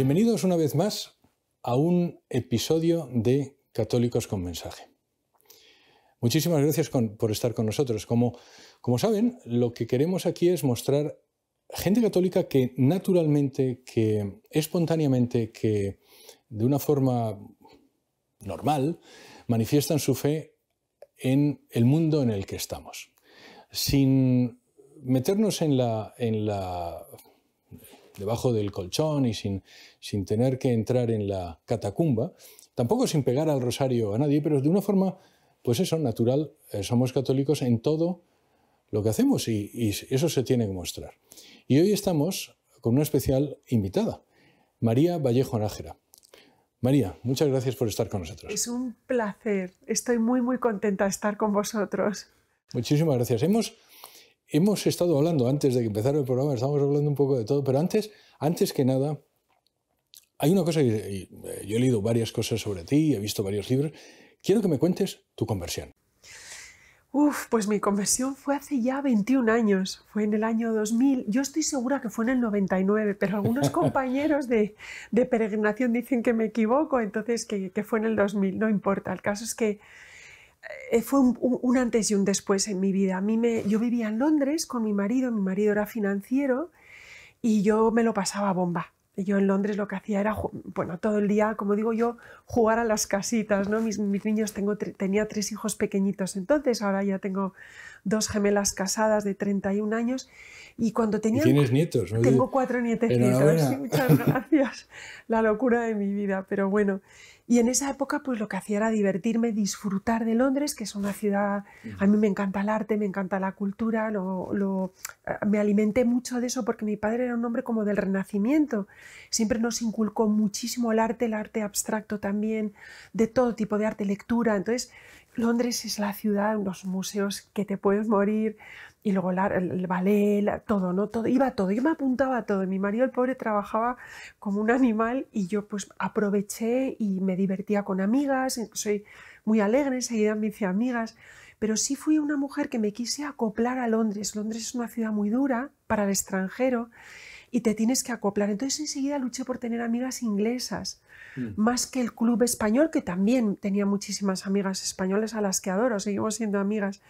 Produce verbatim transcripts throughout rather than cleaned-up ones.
Bienvenidos una vez más a un episodio de Católicos con Mensaje. Muchísimas gracias con, por estar con nosotros. Como, como saben, lo que queremos aquí es mostrar gente católica que naturalmente, que espontáneamente, que de una forma normal manifiestan su fe en el mundo en el que estamos. Sin meternos en la... En la debajo del colchón y sin, sin tener que entrar en la catacumba, tampoco sin pegar al rosario a nadie, pero de una forma, pues eso, natural, eh, somos católicos en todo lo que hacemos y, y eso se tiene que mostrar. Y hoy estamos con una especial invitada, María Vallejo Nágera. María, muchas gracias por estar con nosotros. Es un placer, estoy muy muy contenta de estar con vosotros. Muchísimas gracias. Hemos... Hemos estado hablando, antes de que empezara el programa, estábamos hablando un poco de todo, pero antes, antes que nada, hay una cosa, que, yo he leído varias cosas sobre ti, he visto varios libros, quiero que me cuentes tu conversión. Uf, pues mi conversión fue hace ya veintiún años, fue en el año dos mil, yo estoy segura que fue en el noventa y nueve, pero algunos compañeros de, de peregrinación dicen que me equivoco, entonces que, que fue en el dos mil, no importa, el caso es que fue un, un antes y un después en mi vida. A mí me, yo vivía en Londres con mi marido, mi marido era financiero y yo me lo pasaba bomba. Yo en Londres lo que hacía era, bueno, todo el día, como digo yo, jugar a las casitas, ¿no? Mis, mis niños, tengo, tre, tenía tres hijos pequeñitos entonces, ahora ya tengo dos gemelas casadas de treinta y un años y cuando tenía... ¿Tienes nietos? ¿No? Tengo cuatro nietecitos, sí, muchas gracias. La locura de mi vida, pero bueno... Y en esa época pues lo que hacía era divertirme, disfrutar de Londres, que es una ciudad... A mí me encanta el arte, me encanta la cultura, lo, lo, me alimenté mucho de eso porque mi padre era un hombre como del Renacimiento. Siempre nos inculcó muchísimo el arte, el arte abstracto también, de todo tipo de arte, lectura. Entonces Londres es la ciudad, unos museos que te puedes morir, y luego la, el, el ballet, la, todo, ¿no? Todo, iba todo, yo me apuntaba a todo. Mi marido, el pobre, trabajaba como un animal y yo pues aproveché y me divertía con amigas, soy muy alegre, enseguida me hice amigas, pero sí fui una mujer que me quise acoplar a Londres. Londres es una ciudad muy dura para el extranjero y te tienes que acoplar. Entonces enseguida luché por tener amigas inglesas, mm. más que el club español, que también tenía muchísimas amigas españolas a las que adoro, seguimos siendo amigas.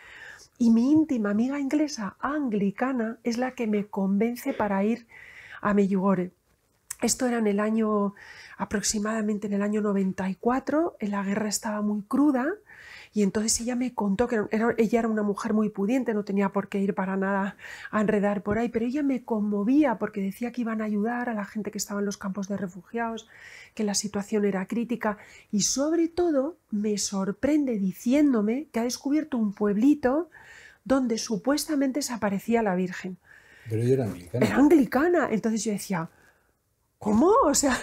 Y mi íntima amiga inglesa anglicana es la que me convence para ir a Medjugorje. Esto era en el año, aproximadamente en el año noventa y cuatro, la guerra estaba muy cruda y entonces ella me contó que era, ella era una mujer muy pudiente, no tenía por qué ir para nada a enredar por ahí, pero ella me conmovía porque decía que iban a ayudar a la gente que estaba en los campos de refugiados, que la situación era crítica y sobre todo me sorprende diciéndome que ha descubierto un pueblito donde supuestamente se aparecía la Virgen. Pero ella era anglicana. Era anglicana, entonces yo decía... ¿Cómo? O sea,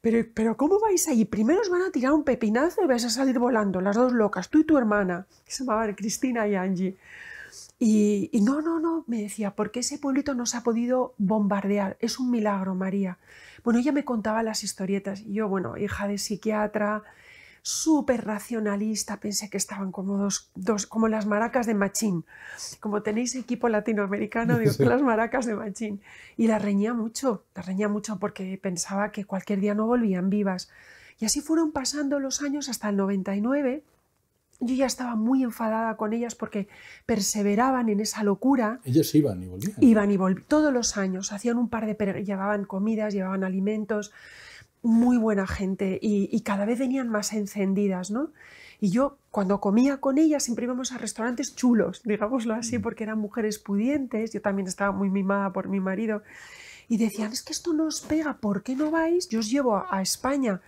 pero, pero ¿cómo vais ahí? Primero os van a tirar un pepinazo y vais a salir volando, las dos locas, tú y tu hermana, que se llamaban Cristina y Angie. Y, y no, no, no, me decía, ¿por qué ese pueblito no se ha podido bombardear? Es un milagro, María. Bueno, ella me contaba las historietas y yo, bueno, hija de psiquiatra, súper racionalista, pensé que estaban como, dos, dos, como las maracas de Machín. Como tenéis equipo latinoamericano, digo, sí. Las maracas de Machín. Y la reñía mucho, la reñía mucho porque pensaba que cualquier día no volvían vivas. Y así fueron pasando los años hasta el noventa y nueve. Yo ya estaba muy enfadada con ellas porque perseveraban en esa locura. Ellas iban y volvían. Iban y volvían, todos los años. Hacían un par de... llevaban comidas, llevaban alimentos... muy buena gente y, y cada vez venían más encendidas, ¿no? Y yo cuando comía con ellas siempre íbamos a restaurantes chulos, digámoslo así, porque eran mujeres pudientes, yo también estaba muy mimada por mi marido y decían, es que esto no os pega, ¿por qué no vais? Yo os llevo a, a España,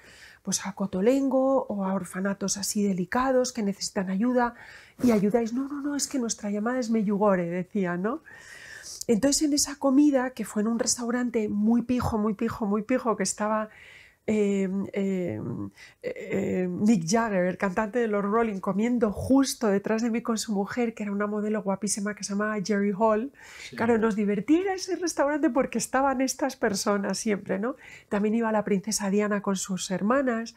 pues a Cotolengo o a orfanatos así delicados que necesitan ayuda y ayudáis. No, no, no, es que nuestra llamada es Medjugorje, decían, ¿no? Entonces en esa comida, que fue en un restaurante muy pijo, muy pijo, muy pijo, que estaba... Eh, eh, eh, Mick Jagger, el cantante de los Rolling, comiendo justo detrás de mí con su mujer, que era una modelo guapísima que se llamaba Jerry Hall. Sí. Claro, nos divertía ir a ese restaurante porque estaban estas personas siempre, ¿no? También iba la princesa Diana con sus hermanas.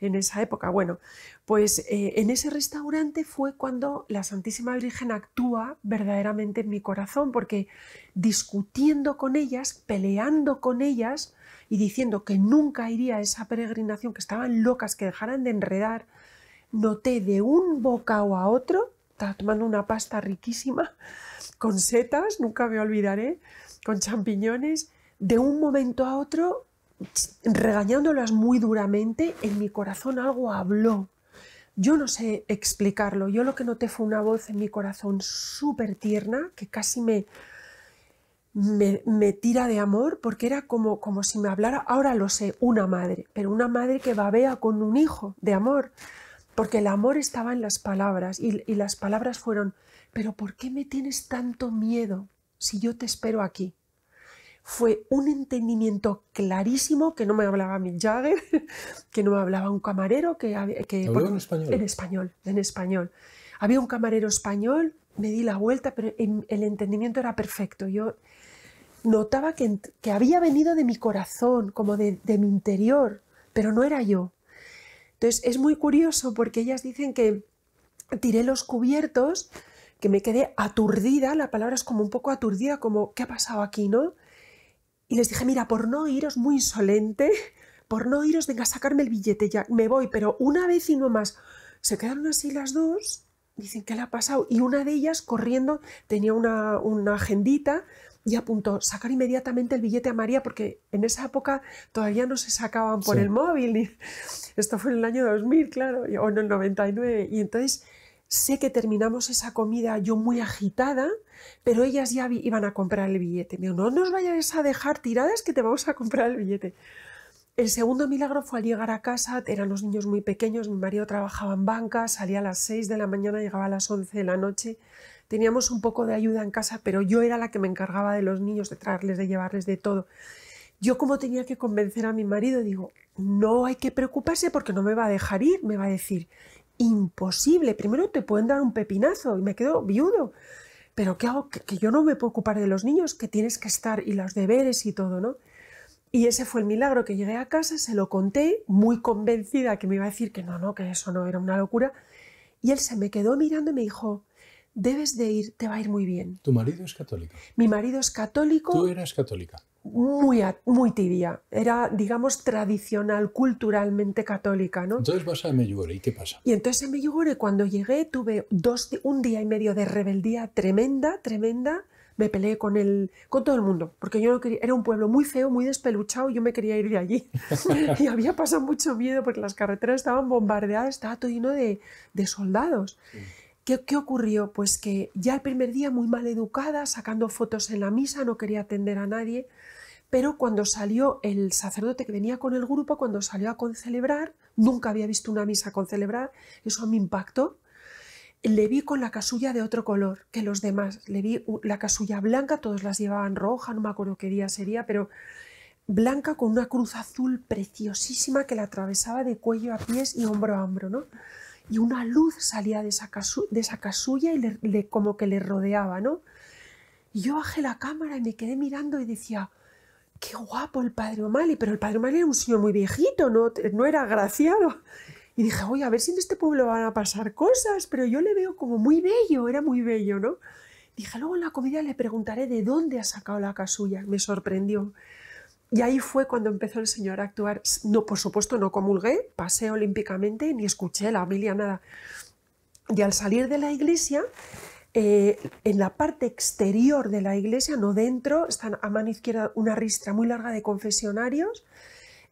en esa época. Bueno, pues eh, en ese restaurante fue cuando la Santísima Virgen actúa verdaderamente en mi corazón, porque discutiendo con ellas, peleando con ellas y diciendo que nunca iría a esa peregrinación, que estaban locas, que dejaran de enredar, noté de un bocado a otro, estaba tomando una pasta riquísima, con setas, nunca me olvidaré, con champiñones, de un momento a otro, regañándolas muy duramente, en mi corazón algo habló. Yo no sé explicarlo, yo lo que noté fue una voz en mi corazón súper tierna, que casi me, me, me tira de amor, porque era como, como si me hablara, ahora lo sé, una madre, pero una madre que babea con un hijo de amor, porque el amor estaba en las palabras, y, y las palabras fueron, pero ¿por qué me tienes tanto miedo si yo te espero aquí? Fue un entendimiento clarísimo, que no me hablaba Mick Jagger, que no me hablaba un camarero, que... que ¿Te habló en español? En español, en español. Había un camarero español, me di la vuelta, pero el entendimiento era perfecto. Yo notaba que, que había venido de mi corazón, como de, de mi interior, pero no era yo. Entonces es muy curioso porque ellas dicen que tiré los cubiertos, que me quedé aturdida, la palabra es como un poco aturdida, como ¿qué ha pasado aquí, no? Y les dije, mira, por no iros, muy insolente, por no iros, venga, sacarme el billete, ya me voy, pero una vez y no más. Se quedaron así las dos, dicen, ¿qué le ha pasado? Y una de ellas, corriendo, tenía una, una agendita y apuntó, sacar inmediatamente el billete a María, porque en esa época todavía no se sacaban por sí. el móvil. Esto fue en el año dos mil, claro, o en el noventa y nueve. Y entonces... Sé que terminamos esa comida yo muy agitada, pero ellas ya iban a comprar el billete. Me dijo, no nos vayas a dejar tiradas que te vamos a comprar el billete. El segundo milagro fue al llegar a casa, eran los niños muy pequeños, mi marido trabajaba en banca, salía a las seis de la mañana, llegaba a las once de la noche. Teníamos un poco de ayuda en casa, pero yo era la que me encargaba de los niños, de traerles, de llevarles, de todo. Yo como tenía que convencer a mi marido, digo, no hay que preocuparse porque no me va a dejar ir, me va a decir... Imposible, primero te pueden dar un pepinazo y me quedo viudo, pero ¿qué hago? Que, que yo no me puedo ocupar de los niños, que tienes que estar y los deberes y todo, ¿no? Y ese fue el milagro, que llegué a casa, se lo conté, muy convencida que me iba a decir que no, no, que eso no era una locura, y él se me quedó mirando y me dijo, debes de ir, te va a ir muy bien. ¿Tu marido es católico? Mi marido es católico. ¿Tú eras católica? Muy, muy tibia, era, digamos, tradicional, culturalmente católica, ¿no? Entonces vas a Medjugorje, ¿y qué pasa? Y entonces en Medjugorje, cuando llegué, tuve dos, un día y medio de rebeldía tremenda, tremenda, me peleé con, el, con todo el mundo, porque yo no quería, era un pueblo muy feo, muy despeluchado, yo me quería ir de allí, y había pasado mucho miedo, porque las carreteras estaban bombardeadas, estaba todo lleno de, de soldados. Sí. ¿Qué, ¿Qué ocurrió? Pues que ya el primer día muy mal educada, sacando fotos en la misa, no quería atender a nadie, pero cuando salió el sacerdote que venía con el grupo, cuando salió a concelebrar, nunca había visto una misa concelebrar, eso me impactó, le vi con la casulla de otro color que los demás, le vi la casulla blanca, todos las llevaban roja, no me acuerdo qué día sería, pero blanca con una cruz azul preciosísima que la atravesaba de cuello a pies y hombro a hombro, ¿no? Y una luz salía de esa, casu de esa casulla y le, le, como que le rodeaba, ¿no? Y yo bajé la cámara y me quedé mirando y decía, qué guapo el Padre O'Malley, pero el Padre O'Malley era un señor muy viejito, no, no era agraciado. Y dije, oye, a ver si en este pueblo van a pasar cosas, pero yo le veo como muy bello, era muy bello, ¿no? Dije, luego en la comida le preguntaré de dónde ha sacado la casulla, me sorprendió. Y ahí fue cuando empezó el Señor a actuar. No, por supuesto, no comulgué, pasé olímpicamente, ni escuché la homilia, nada. Y al salir de la iglesia, eh, en la parte exterior de la iglesia, no dentro, están a mano izquierda una ristra muy larga de confesionarios,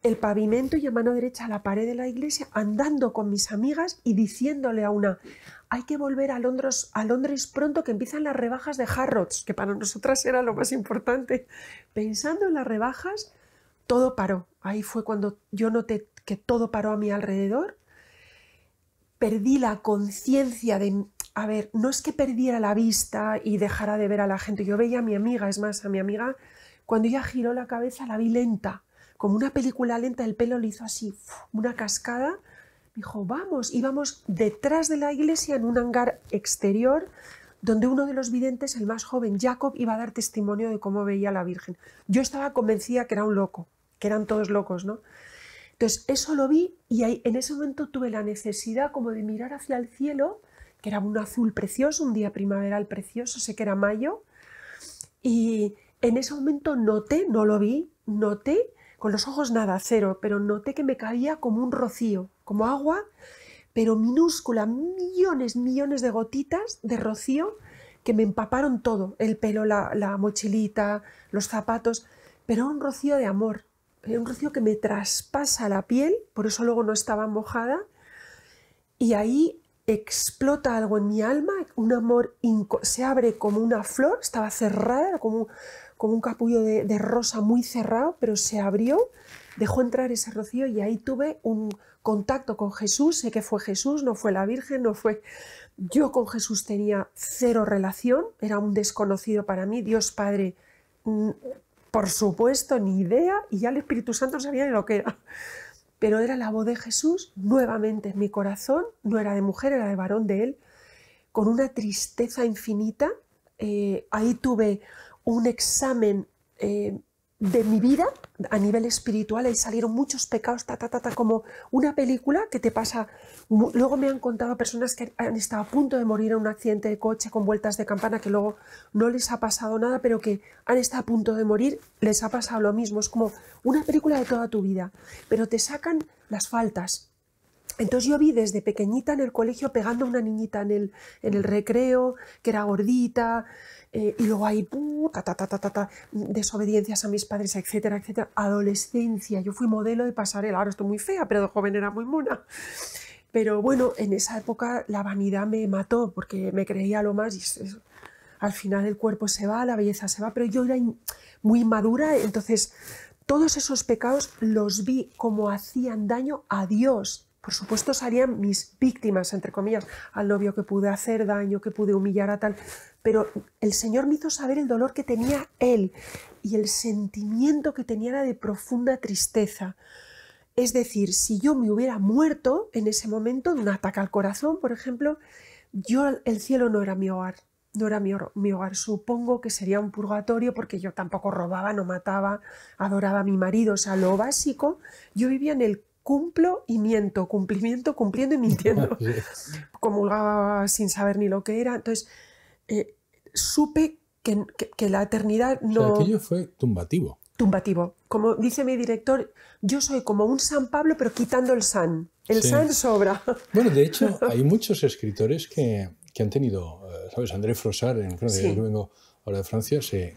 el pavimento y a mano derecha la pared de la iglesia, andando con mis amigas y diciéndole a una, hay que volver a Londres, a Londres pronto que empiezan las rebajas de Harrods, que para nosotras era lo más importante. Pensando en las rebajas, todo paró. Ahí fue cuando yo noté que todo paró a mi alrededor. Perdí la conciencia de, a ver, no es que perdiera la vista y dejara de ver a la gente. Yo veía a mi amiga, es más, a mi amiga, cuando ella giró la cabeza la vi lenta. Como una película lenta, el pelo le hizo así, una cascada. Me dijo, vamos, íbamos detrás de la iglesia en un hangar exterior donde uno de los videntes, el más joven, Jacob, iba a dar testimonio de cómo veía a la Virgen. Yo estaba convencida que era un loco, que eran todos locos, ¿no? Entonces, eso lo vi y ahí, en ese momento tuve la necesidad como de mirar hacia el cielo, que era un azul precioso, un día primaveral precioso, sé que era mayo, y en ese momento noté, no lo vi, noté, con los ojos nada, cero, pero noté que me caía como un rocío, como agua, pero minúscula, millones, millones de gotitas de rocío que me empaparon todo, el pelo, la, la mochilita, los zapatos, pero un rocío de amor, un rocío que me traspasa la piel, por eso luego no estaba mojada, y ahí explota algo en mi alma, un amor se abre como una flor, estaba cerrada, como, como un capullo de, de rosa muy cerrado, pero se abrió, dejó entrar ese rocío y ahí tuve un contacto con Jesús, sé que fue Jesús, no fue la Virgen, no fue... Yo con Jesús tenía cero relación, era un desconocido para mí, Dios Padre, por supuesto, ni idea, y ya el Espíritu Santo no sabía ni lo que era. Pero era la voz de Jesús, nuevamente en mi corazón, no era de mujer, era de varón de él, con una tristeza infinita. Eh, ahí tuve un examen eh, de mi vida a nivel espiritual, ahí salieron muchos pecados, ta, ta, ta, ta, como una película que te pasa. Luego me han contado personas que han estado a punto de morir en un accidente de coche con vueltas de campana, que luego no les ha pasado nada, pero que han estado a punto de morir, les ha pasado lo mismo. Es como una película de toda tu vida, pero te sacan las faltas. Entonces yo vi desde pequeñita en el colegio pegando a una niñita en el, en el recreo, que era gordita, eh, y luego ahí, ¡pum! Ta, ta, ta, ta, ta, ta, desobediencias a mis padres, etcétera, etcétera. Adolescencia, yo fui modelo de pasarela, ahora estoy muy fea, pero de joven era muy mona. Pero bueno, en esa época la vanidad me mató, porque me creía lo más, y es, es, al final el cuerpo se va, la belleza se va, pero yo era in, muy inmadura, entonces todos esos pecados los vi como hacían daño a Dios. Por supuesto serían mis víctimas, entre comillas, al novio que pude hacer daño, que pude humillar a tal, pero el Señor me hizo saber el dolor que tenía Él y el sentimiento que tenía era de profunda tristeza. Es decir, si yo me hubiera muerto en ese momento, de un ataque al corazón, por ejemplo, yo el cielo no era mi hogar, no era mi, mi hogar, supongo que sería un purgatorio porque yo tampoco robaba, no mataba, adoraba a mi marido, o sea, lo básico, yo vivía en el cumplo y miento, cumplimiento, cumpliendo y mintiendo. Comulgaba sin saber ni lo que era. Entonces, eh, supe que, que, que la eternidad no... O sea, aquello fue tumbativo. Tumbativo. Como dice mi director, yo soy como un San Pablo, pero quitando el san. El sí. san sobra. Bueno, de hecho, hay muchos escritores que, que han tenido... ¿Sabes? André Frosar, en Francia, sí. Yo vengo ahora de Francia, se...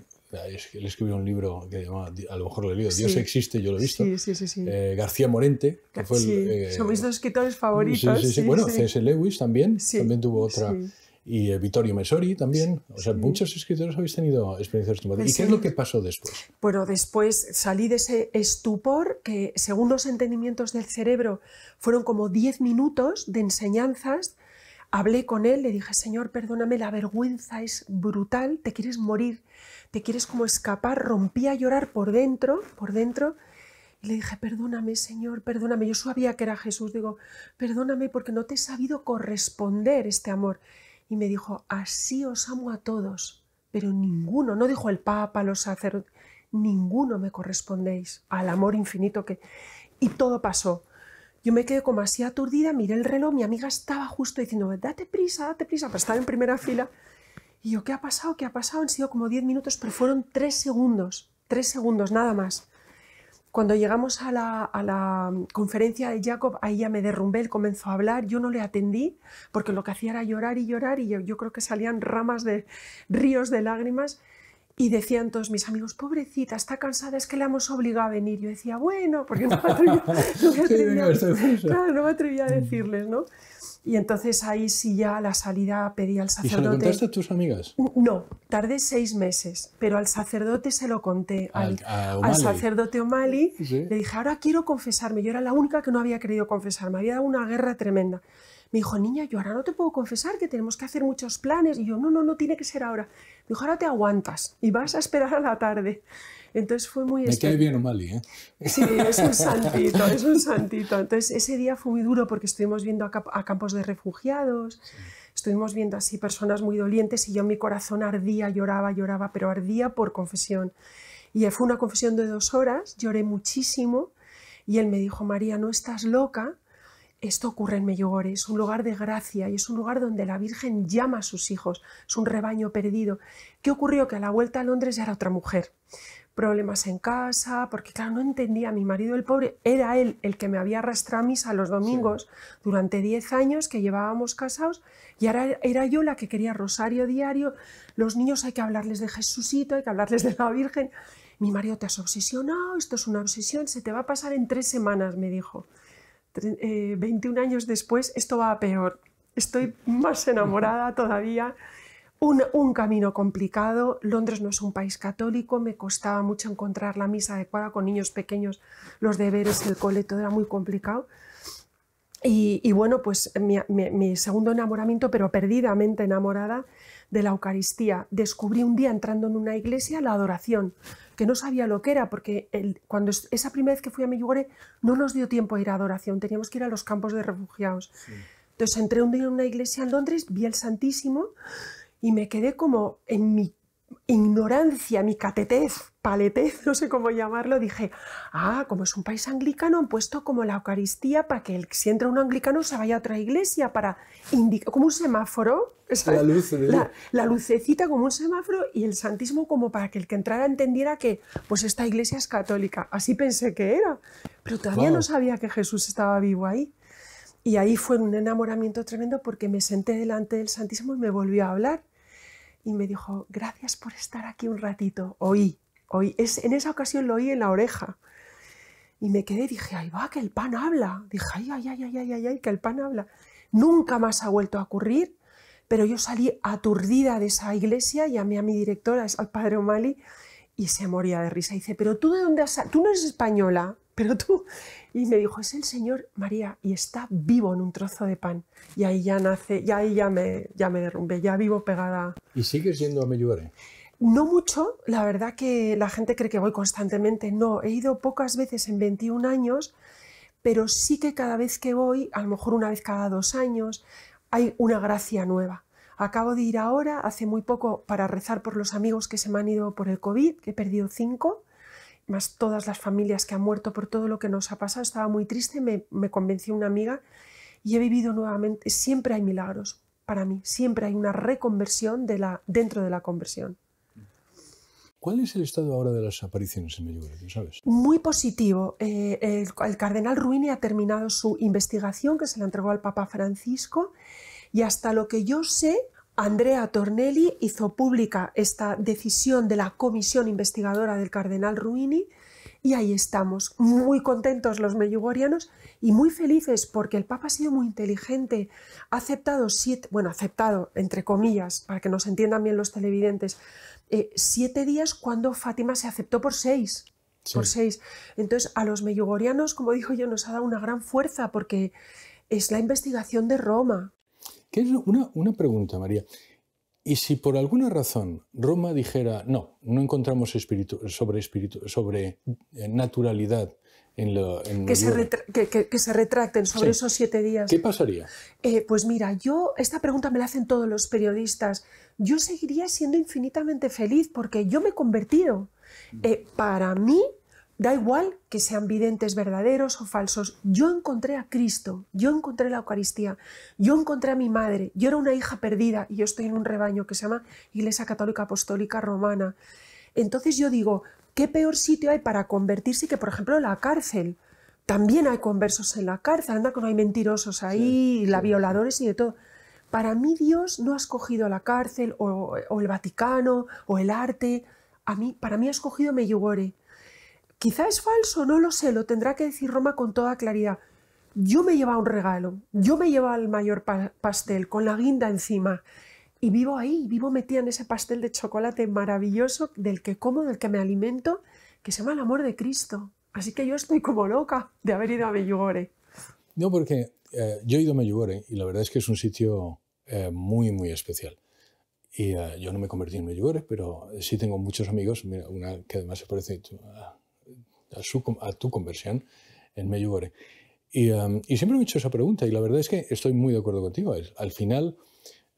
Él escribió un libro que llamaba, a lo mejor lo he leído, Dios sí. existe, yo lo he visto. Sí, sí, sí, sí. Eh, García Morente, que fue el, sí. eh, son mis dos escritores favoritos. Sí, sí, sí, sí. Bueno, sí. C S Lewis también, sí. también tuvo otra. Sí. Y eh, Vittorio Messori también. O sea, sí. muchos escritores habéis tenido experiencias tumbativas. ¿Y qué es lo que pasó después? Bueno, después salí de ese estupor que, según los entendimientos del cerebro, fueron como diez minutos de enseñanzas. Hablé con él, le dije, Señor, perdóname, la vergüenza es brutal, te quieres morir, te quieres como escapar. Rompí a llorar por dentro, por dentro, y le dije, perdóname, Señor, perdóname. Yo sabía que era Jesús, digo, perdóname porque no te he sabido corresponder este amor. Y me dijo, así os amo a todos, pero ninguno, no dijo el Papa, los sacerdotes, ninguno me correspondéis al amor infinito que... Y todo pasó. Yo me quedé como así aturdida, miré el reloj, mi amiga estaba justo diciendo, date prisa, date prisa, para estar en primera fila. Y yo, ¿qué ha pasado? ¿Qué ha pasado? Han sido como diez minutos, pero fueron tres segundos, tres segundos, nada más. Cuando llegamos a la, a la conferencia de Jacob, ahí ya me derrumbé, él comenzó a hablar, yo no le atendí, porque lo que hacía era llorar y llorar, y yo, yo creo que salían ramas de ríos de lágrimas, y decían todos mis amigos, pobrecita, está cansada, es que la hemos obligado a venir. Yo decía, bueno, porque no me atrevía, no me atrevía, sí, claro, no me atrevía a decirles, ¿no? Y entonces ahí sí ya a la salida pedí al sacerdote... ¿Y se lo contaste a tus amigas? No, tardé seis meses, pero al sacerdote se lo conté. Al, al, al sacerdote O'Malley, sí. Le dije, ahora quiero confesarme. Yo era la única que no había querido confesarme, había dado una guerra tremenda. Me dijo, niña, yo ahora no te puedo confesar, que tenemos que hacer muchos planes. Y yo, no, no, no tiene que ser ahora. Me dijo, ahora te aguantas y vas a esperar a la tarde. Entonces fue muy... Me cae bien O'Malley, ¿eh? Sí, es un santito, es un santito. Entonces ese día fue muy duro porque estuvimos viendo a, cap a campos de refugiados, sí. Estuvimos viendo así personas muy dolientes y yo en mi corazón ardía, lloraba, lloraba, pero ardía por confesión. Y fue una confesión de dos horas, lloré muchísimo. Y él me dijo, María, no estás loca, esto ocurre en Medjugorje, es un lugar de gracia y es un lugar donde la Virgen llama a sus hijos, es un rebaño perdido. ¿Qué ocurrió? Que a la vuelta a Londres ya era otra mujer. Problemas en casa, porque claro, no entendía, mi marido el pobre, era él el que me había arrastrado a misa los domingos sí. durante diez años que llevábamos casados, y ahora era yo la que quería rosario diario, los niños hay que hablarles de Jesucito, hay que hablarles de la Virgen. Mi marido, te has obsesionado, esto es una obsesión, se te va a pasar en tres semanas, me dijo. Eh, veintiún años después, esto va a peor, estoy más enamorada todavía. Un, un camino complicado, Londres no es un país católico, me costaba mucho encontrar la misa adecuada con niños pequeños, los deberes, el cole, todo era muy complicado. Y, y bueno, pues mi, mi, mi segundo enamoramiento, pero perdidamente enamorada de la Eucaristía. Descubrí un día entrando en una iglesia la adoración, que no sabía lo que era, porque el, cuando esa primera vez que fui a Medjugorje no nos dio tiempo a ir a adoración, teníamos que ir a los campos de refugiados. Sí. Entonces entré un día en una iglesia en Londres, vi el Santísimo, y me quedé como en mi ignorancia, mi catetez, paletez, no sé cómo llamarlo, dije, ah, como es un país anglicano, han puesto como la Eucaristía para que el, si entra un anglicano se vaya a otra iglesia, para indicar, como un semáforo, la, luz, la, la lucecita como un semáforo y el Santísimo como para que el que entrara entendiera que pues esta iglesia es católica. Así pensé que era, pero todavía wow. no sabía que Jesús estaba vivo ahí. Y ahí fue un enamoramiento tremendo porque me senté delante del Santísimo y me volvió a hablar. Y me dijo, gracias por estar aquí un ratito. Oí, oí. Es, en esa ocasión lo oí en la oreja. Y me quedé, dije, ahí va, que el pan habla. Dije, ay, ay, ay, ay, ay, ay, que el pan habla. Nunca más ha vuelto a ocurrir, pero yo salí aturdida de esa iglesia, llamé a mi directora, al padre O'Malley, y se moría de risa. Y dice, pero tú de dónde has salido, tú no eres española, pero tú... Y me dijo, es el Señor, María, y está vivo en un trozo de pan. Y ahí ya nace, y ahí ya me, ya me derrumbé, ya vivo pegada. ¿Y sigues yendo a Medjugorje? No mucho, la verdad que la gente cree que voy constantemente. No, he ido pocas veces en veintiún años, pero sí que cada vez que voy, a lo mejor una vez cada dos años, hay una gracia nueva. Acabo de ir ahora, hace muy poco, para rezar por los amigos que se me han ido por el COVID, que he perdido cinco. Más todas las familias que han muerto por todo lo que nos ha pasado, estaba muy triste, me, me convenció una amiga y he vivido nuevamente, siempre hay milagros para mí, siempre hay una reconversión de la, dentro de la conversión. ¿Cuál es el estado ahora de las apariciones en Medjugorje, sabes? Muy positivo, eh, el, el cardenal Ruini ha terminado su investigación que se la entregó al Papa Francisco y hasta lo que yo sé, Andrea Tornelli hizo pública esta decisión de la comisión investigadora del cardenal Ruini y ahí estamos, muy contentos los medjugorjeanos y muy felices porque el Papa ha sido muy inteligente, ha aceptado siete, bueno, aceptado entre comillas, para que nos entiendan bien los televidentes, eh, siete días cuando Fátima se aceptó por seis. Sí. Por seis. Entonces a los medjugorjeanos, como digo yo, nos ha dado una gran fuerza porque es la investigación de Roma. Que es una, una pregunta, María. Y si por alguna razón Roma dijera, no, no encontramos espíritu, sobre, espíritu, sobre eh, naturalidad en lo... En que, se que, que, que se retracten sobre sí. esos siete días. ¿Qué pasaría? Eh, pues mira, yo, esta pregunta me la hacen todos los periodistas. Yo seguiría siendo infinitamente feliz porque yo me he convertido. Eh, para mí... Da igual que sean videntes verdaderos o falsos. Yo encontré a Cristo, yo encontré la Eucaristía, yo encontré a mi madre, yo era una hija perdida y yo estoy en un rebaño que se llama Iglesia Católica Apostólica Romana. Entonces yo digo, ¿qué peor sitio hay para convertirse que, por ejemplo, la cárcel? También hay conversos en la cárcel, anda que no hay mentirosos ahí, sí, sí. la violadores y de todo. Para mí Dios no ha escogido la cárcel o, o el Vaticano o el arte. A mí, para mí ha escogido Medjugorje. Quizá es falso, no lo sé, lo tendrá que decir Roma con toda claridad. Yo me llevaba un regalo, yo me llevaba el mayor pa pastel con la guinda encima y vivo ahí, vivo metida en ese pastel de chocolate maravilloso del que como, del que me alimento, que se llama el amor de Cristo. Así que yo estoy como loca de haber ido a Medjugorje. No, porque eh, yo he ido a Medjugorje y la verdad es que es un sitio eh, muy, muy especial. Y eh, yo no me convertí en Medjugorje, pero sí tengo muchos amigos, mira, una que además se parece... Ah, A, su, a tu conversión en Medjugorje. Y, um, y siempre me he hecho esa pregunta y la verdad es que estoy muy de acuerdo contigo. Al final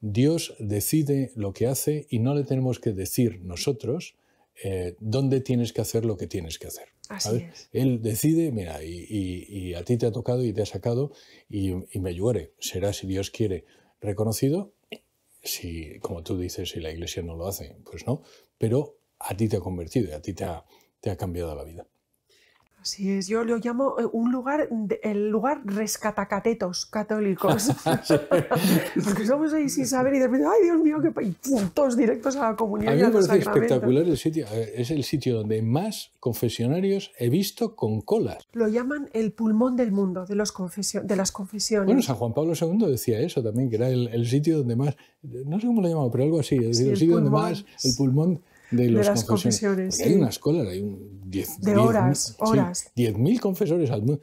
Dios decide lo que hace y no le tenemos que decir nosotros eh, dónde tienes que hacer lo que tienes que hacer. Así ¿sabes? Es. Él decide, mira, y, y, y a ti te ha tocado y te ha sacado, y, y Medjugorje será, si Dios quiere, reconocido, si, como tú dices, si la Iglesia no lo hace, pues no, pero a ti te ha convertido y a ti te ha, te ha cambiado la vida. Así es, yo lo llamo un lugar, el lugar rescatacatetos católicos. Porque somos ahí sin saber y de repente, ¡ay, Dios mío! Que puntos directos a la comunión. A mí me parece espectacular el sitio. Es el sitio donde más confesionarios he visto con colas. Lo llaman el pulmón del mundo, de, los confesio de las confesiones. Bueno, San Juan Pablo segundo decía eso también, que era el, el sitio donde más, no sé cómo lo llamaba, pero algo así, es decir, sí, el sitio pulmón, donde más el pulmón... De, los de las confesiones. confesiones sí. Hay unas colas, hay un diez, de diez, horas, mil, horas. Sí, diez mil confesores al mundo.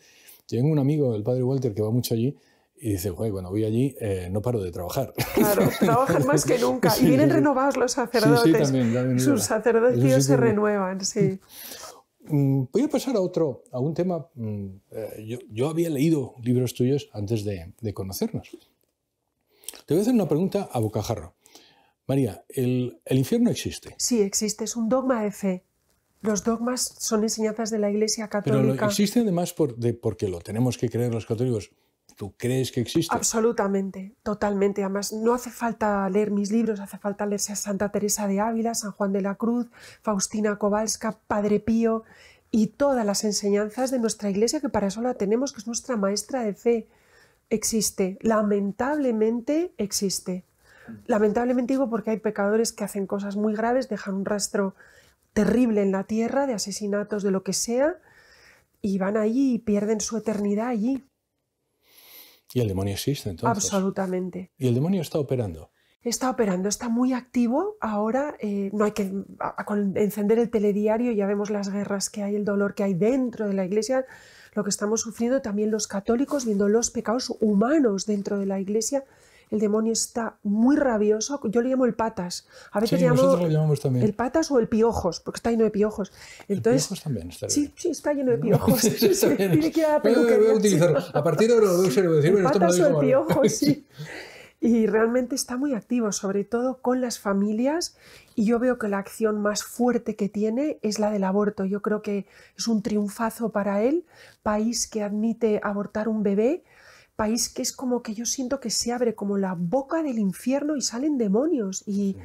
Tengo un amigo, el padre Walter, que va mucho allí y dice, joder, cuando voy allí eh, no paro de trabajar. Claro, trabajan más que nunca. Sí, y vienen sí, renovados los sacerdotes. Sí, sí, también, también sus sacerdocios sí, se renuevan, sí. Voy a pasar a otro, a un tema. Yo, yo había leído libros tuyos antes de, de conocernos. Te voy a hacer una pregunta a bocajarro. María, ¿el, ¿el infierno existe? Sí, existe, es un dogma de fe. Los dogmas son enseñanzas de la Iglesia católica. Pero existe además por, de, porque lo tenemos que creer los católicos. ¿Tú crees que existe? Absolutamente, totalmente. Además, no hace falta leer mis libros, hace falta leerse a Santa Teresa de Ávila, San Juan de la Cruz, Faustina Kowalska, Padre Pío y todas las enseñanzas de nuestra Iglesia, que para eso la tenemos, que es nuestra maestra de fe. Existe, lamentablemente existe. Lamentablemente digo porque hay pecadores que hacen cosas muy graves, dejan un rastro terrible en la tierra de asesinatos, de lo que sea, y van allí y pierden su eternidad allí. ¿Y el demonio existe entonces? Absolutamente. ¿Y el demonio está operando? Está operando, está muy activo ahora. Eh, no hay que a, a, con encender el telediario, ya vemos las guerras que hay, el dolor que hay dentro de la Iglesia, lo que estamos sufriendo también los católicos, viendo los pecados humanos dentro de la Iglesia. El demonio está muy rabioso. Yo le llamo el patas. A veces sí, le llamo lo llamamos también. El patas o el piojos, porque está lleno de piojos. Entonces, el piojos también está bien. Sí, sí, está lleno de piojos. No, sí, sí, tiene que ir a la peluquería. Voy a utilizarlo. A partir de ahora lo voy a usar. El patas o el piojo, sí. Y realmente está muy activo, sobre todo con las familias. Y yo veo que la acción más fuerte que tiene es la del aborto. Yo creo que es un triunfazo para él. País que admite abortar un bebé. País que es como que yo siento que se abre como la boca del infierno y salen demonios y,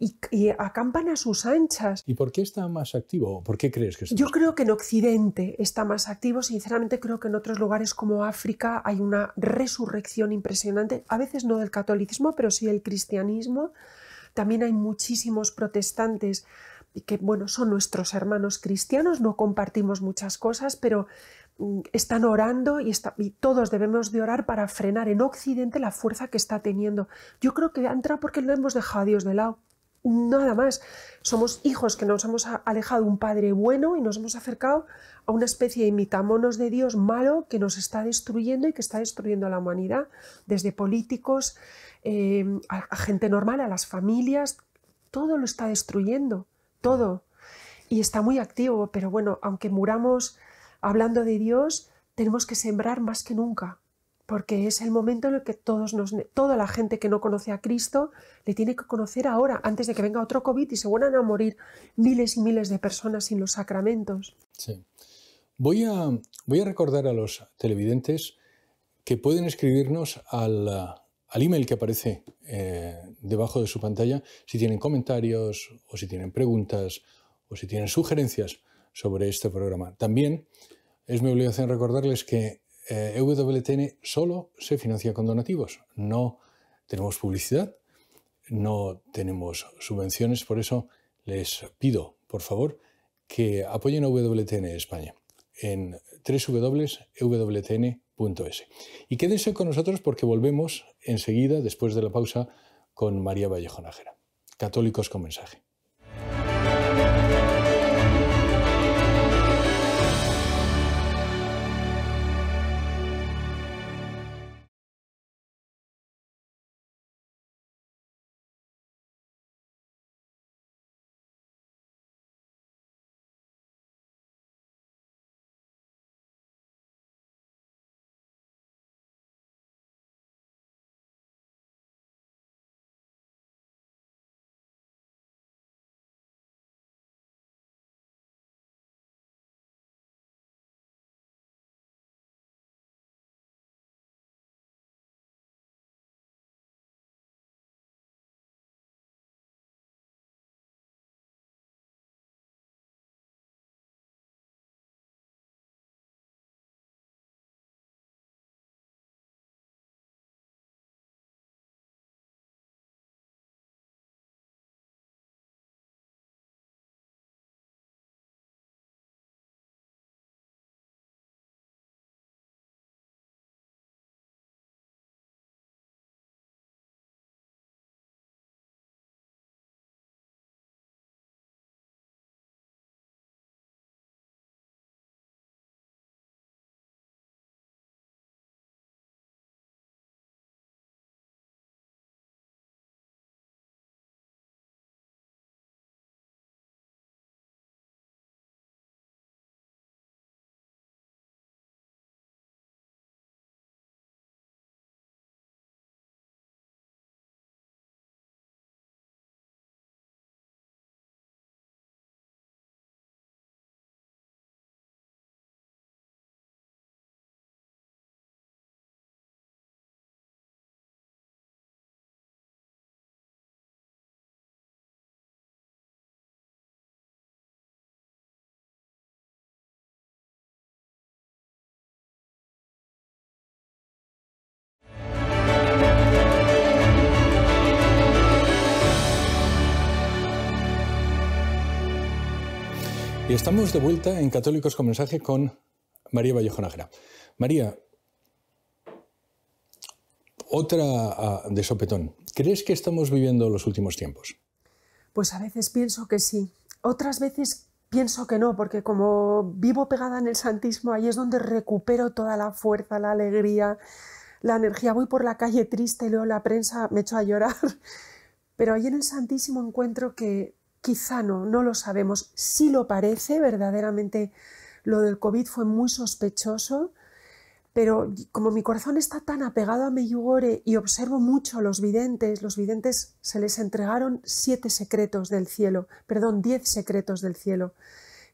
sí. y, y acampan a sus anchas. ¿Y por qué está más activo? ¿Por qué crees que está Yo más... creo que en Occidente está más activo. Sinceramente creo que en otros lugares como África hay una resurrección impresionante, a veces no del catolicismo, pero sí del cristianismo. También hay muchísimos protestantes que, bueno, son nuestros hermanos cristianos, no compartimos muchas cosas, pero... están orando y, está, y todos debemos de orar para frenar en Occidente la fuerza que está teniendo. Yo creo que ha entrado porque lo hemos dejado a Dios de lado, nada más. Somos hijos que nos hemos alejado de un Padre bueno y nos hemos acercado a una especie de imitámonos de Dios malo que nos está destruyendo y que está destruyendo a la humanidad, desde políticos, eh, a, a gente normal, a las familias, todo lo está destruyendo, todo. Y está muy activo, pero bueno, aunque muramos... hablando de Dios, tenemos que sembrar más que nunca, porque es el momento en el que todos nos, toda la gente que no conoce a Cristo le tiene que conocer ahora, antes de que venga otro COVID y se vuelvan a morir miles y miles de personas sin los sacramentos. Sí. Voy a, voy a recordar a los televidentes que pueden escribirnos al, al email que aparece eh, debajo de su pantalla si tienen comentarios o si tienen preguntas o si tienen sugerencias sobre este programa. También es mi obligación recordarles que eh, E W T N solo se financia con donativos. No tenemos publicidad, no tenemos subvenciones, por eso les pido, por favor, que apoyen a E W T N España en w w w punto e w t n punto es. Y quédense con nosotros porque volvemos enseguida, después de la pausa, con María Vallejo Nágera. Católicos con mensaje. Y estamos de vuelta en Católicos con Mensaje con María Vallejo Nágera. María, otra de sopetón. ¿Crees que estamos viviendo los últimos tiempos? Pues a veces pienso que sí. Otras veces pienso que no, porque como vivo pegada en el Santísimo, ahí es donde recupero toda la fuerza, la alegría, la energía. Voy por la calle triste y leo la prensa, me echo a llorar. Pero ahí en el Santísimo encuentro que quizá no, no lo sabemos. Sí lo parece, verdaderamente lo del COVID fue muy sospechoso, pero como mi corazón está tan apegado a Medjugorje y observo mucho a los videntes, los videntes se les entregaron siete secretos del cielo, perdón, diez secretos del cielo,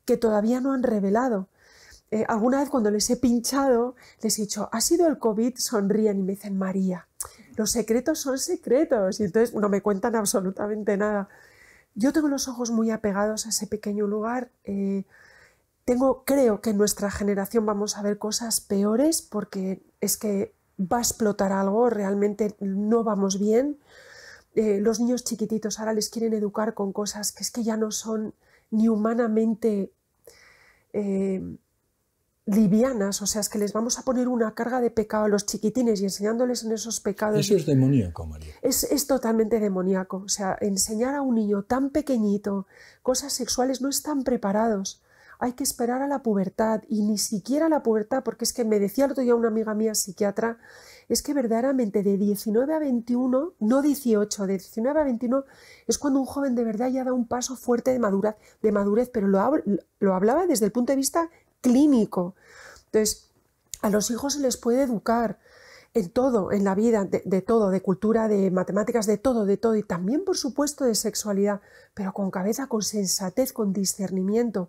que todavía no han revelado. Eh, alguna vez cuando les he pinchado, les he dicho, ¿ha sido el COVID? Sonríen y me dicen, María, los secretos son secretos, y entonces no me cuentan absolutamente nada. Yo tengo los ojos muy apegados a ese pequeño lugar. Eh, tengo, creo que en nuestra generación vamos a ver cosas peores, porque es que va a explotar algo, realmente no vamos bien. Eh, los niños chiquititos ahora les quieren educar con cosas que es que ya no son ni humanamente eh, livianas, o sea, es que les vamos a poner una carga de pecado a los chiquitines y enseñándoles en esos pecados. Eso es demoníaco, María. Es, es totalmente demoníaco, o sea, enseñar a un niño tan pequeñito cosas sexuales, no están preparados. Hay que esperar a la pubertad, y ni siquiera a la pubertad, porque es que me decía el otro día una amiga mía psiquiatra, es que verdaderamente de diecinueve a veintiuno, no dieciocho, de diecinueve a veintiuno es cuando un joven de verdad ya da un paso fuerte de madurez, de madurez pero lo, lo hablaba desde el punto de vista clínico. Entonces, a los hijos se les puede educar en todo, en la vida, de, de todo, de cultura, de matemáticas, de todo, de todo, y también, por supuesto, de sexualidad, pero con cabeza, con sensatez, con discernimiento.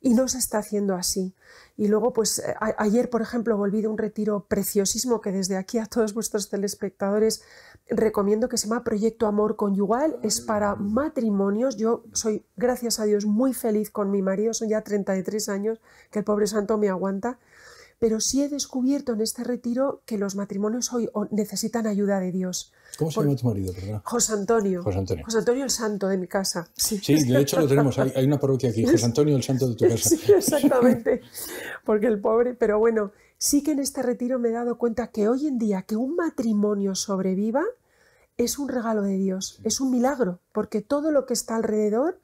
Y no se está haciendo así. Y luego, pues a, ayer, por ejemplo, volví de un retiro preciosísimo que desde aquí a todos vuestros telespectadores recomiendo, que se llama Proyecto Amor Conyugal. Es para matrimonios. Yo soy, gracias a Dios, muy feliz con mi marido. Son ya treinta y tres años, que el pobre santo me aguanta. Pero sí he descubierto en este retiro que los matrimonios hoy necesitan ayuda de Dios. ¿Cómo se llama tu marido? Perdona. José Antonio. José Antonio. José Antonio el santo de mi casa. Sí, sí, de hecho lo tenemos. Hay, hay una parroquia aquí. José Antonio el santo de tu casa. Sí, exactamente. Porque el pobre... Pero bueno, sí que en este retiro me he dado cuenta que hoy en día que un matrimonio sobreviva es un regalo de Dios. Es un milagro. Porque todo lo que está alrededor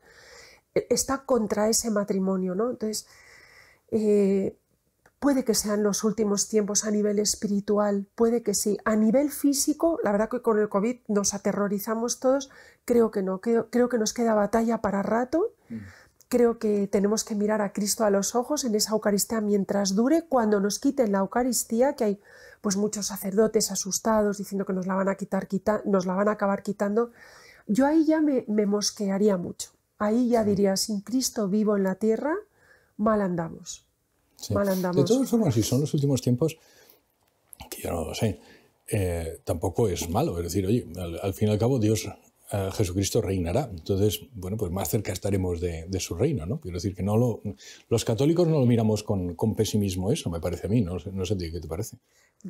está contra ese matrimonio, ¿no? Entonces... Eh, puede que sean los últimos tiempos a nivel espiritual, puede que sí. A nivel físico, la verdad que con el COVID nos aterrorizamos todos, creo que no, creo, creo que nos queda batalla para rato, creo que tenemos que mirar a Cristo a los ojos en esa Eucaristía mientras dure. Cuando nos quiten la Eucaristía, que hay pues muchos sacerdotes asustados diciendo que nos la van a quitar, quita, nos la van a acabar quitando, yo ahí ya me, me mosquearía mucho, ahí ya diría, sin Cristo vivo en la tierra, mal andamos. Sí. Mal andamos. De todas formas, si son los últimos tiempos, que yo no lo sé, eh, tampoco es malo. Es decir, oye, al, al fin y al cabo, Dios, eh, Jesucristo reinará. Entonces, bueno, pues más cerca estaremos de, de su reino, ¿no? Quiero decir que no lo, los católicos no lo miramos con, con pesimismo, eso me parece a mí, no, no sé qué te parece.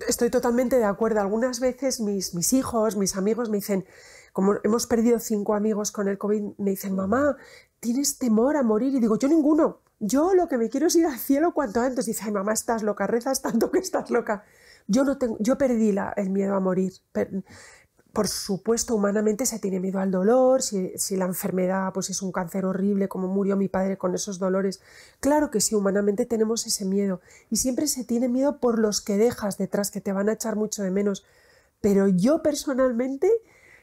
Estoy totalmente de acuerdo. Algunas veces mis, mis hijos, mis amigos me dicen, como hemos perdido cinco amigos con el COVID, me dicen, mamá, ¿tienes temor a morir? Y digo, yo ninguno. Yo lo que me quiero es ir al cielo cuanto antes. Dice, ay, mamá, estás loca, rezas tanto que estás loca. Yo no tengo, yo perdí la, el miedo a morir. Per, por supuesto, humanamente se tiene miedo al dolor, si, si la enfermedad pues es un cáncer horrible, como murió mi padre con esos dolores. Claro que sí, humanamente tenemos ese miedo. Y siempre se tiene miedo por los que dejas detrás, que te van a echar mucho de menos. Pero yo personalmente...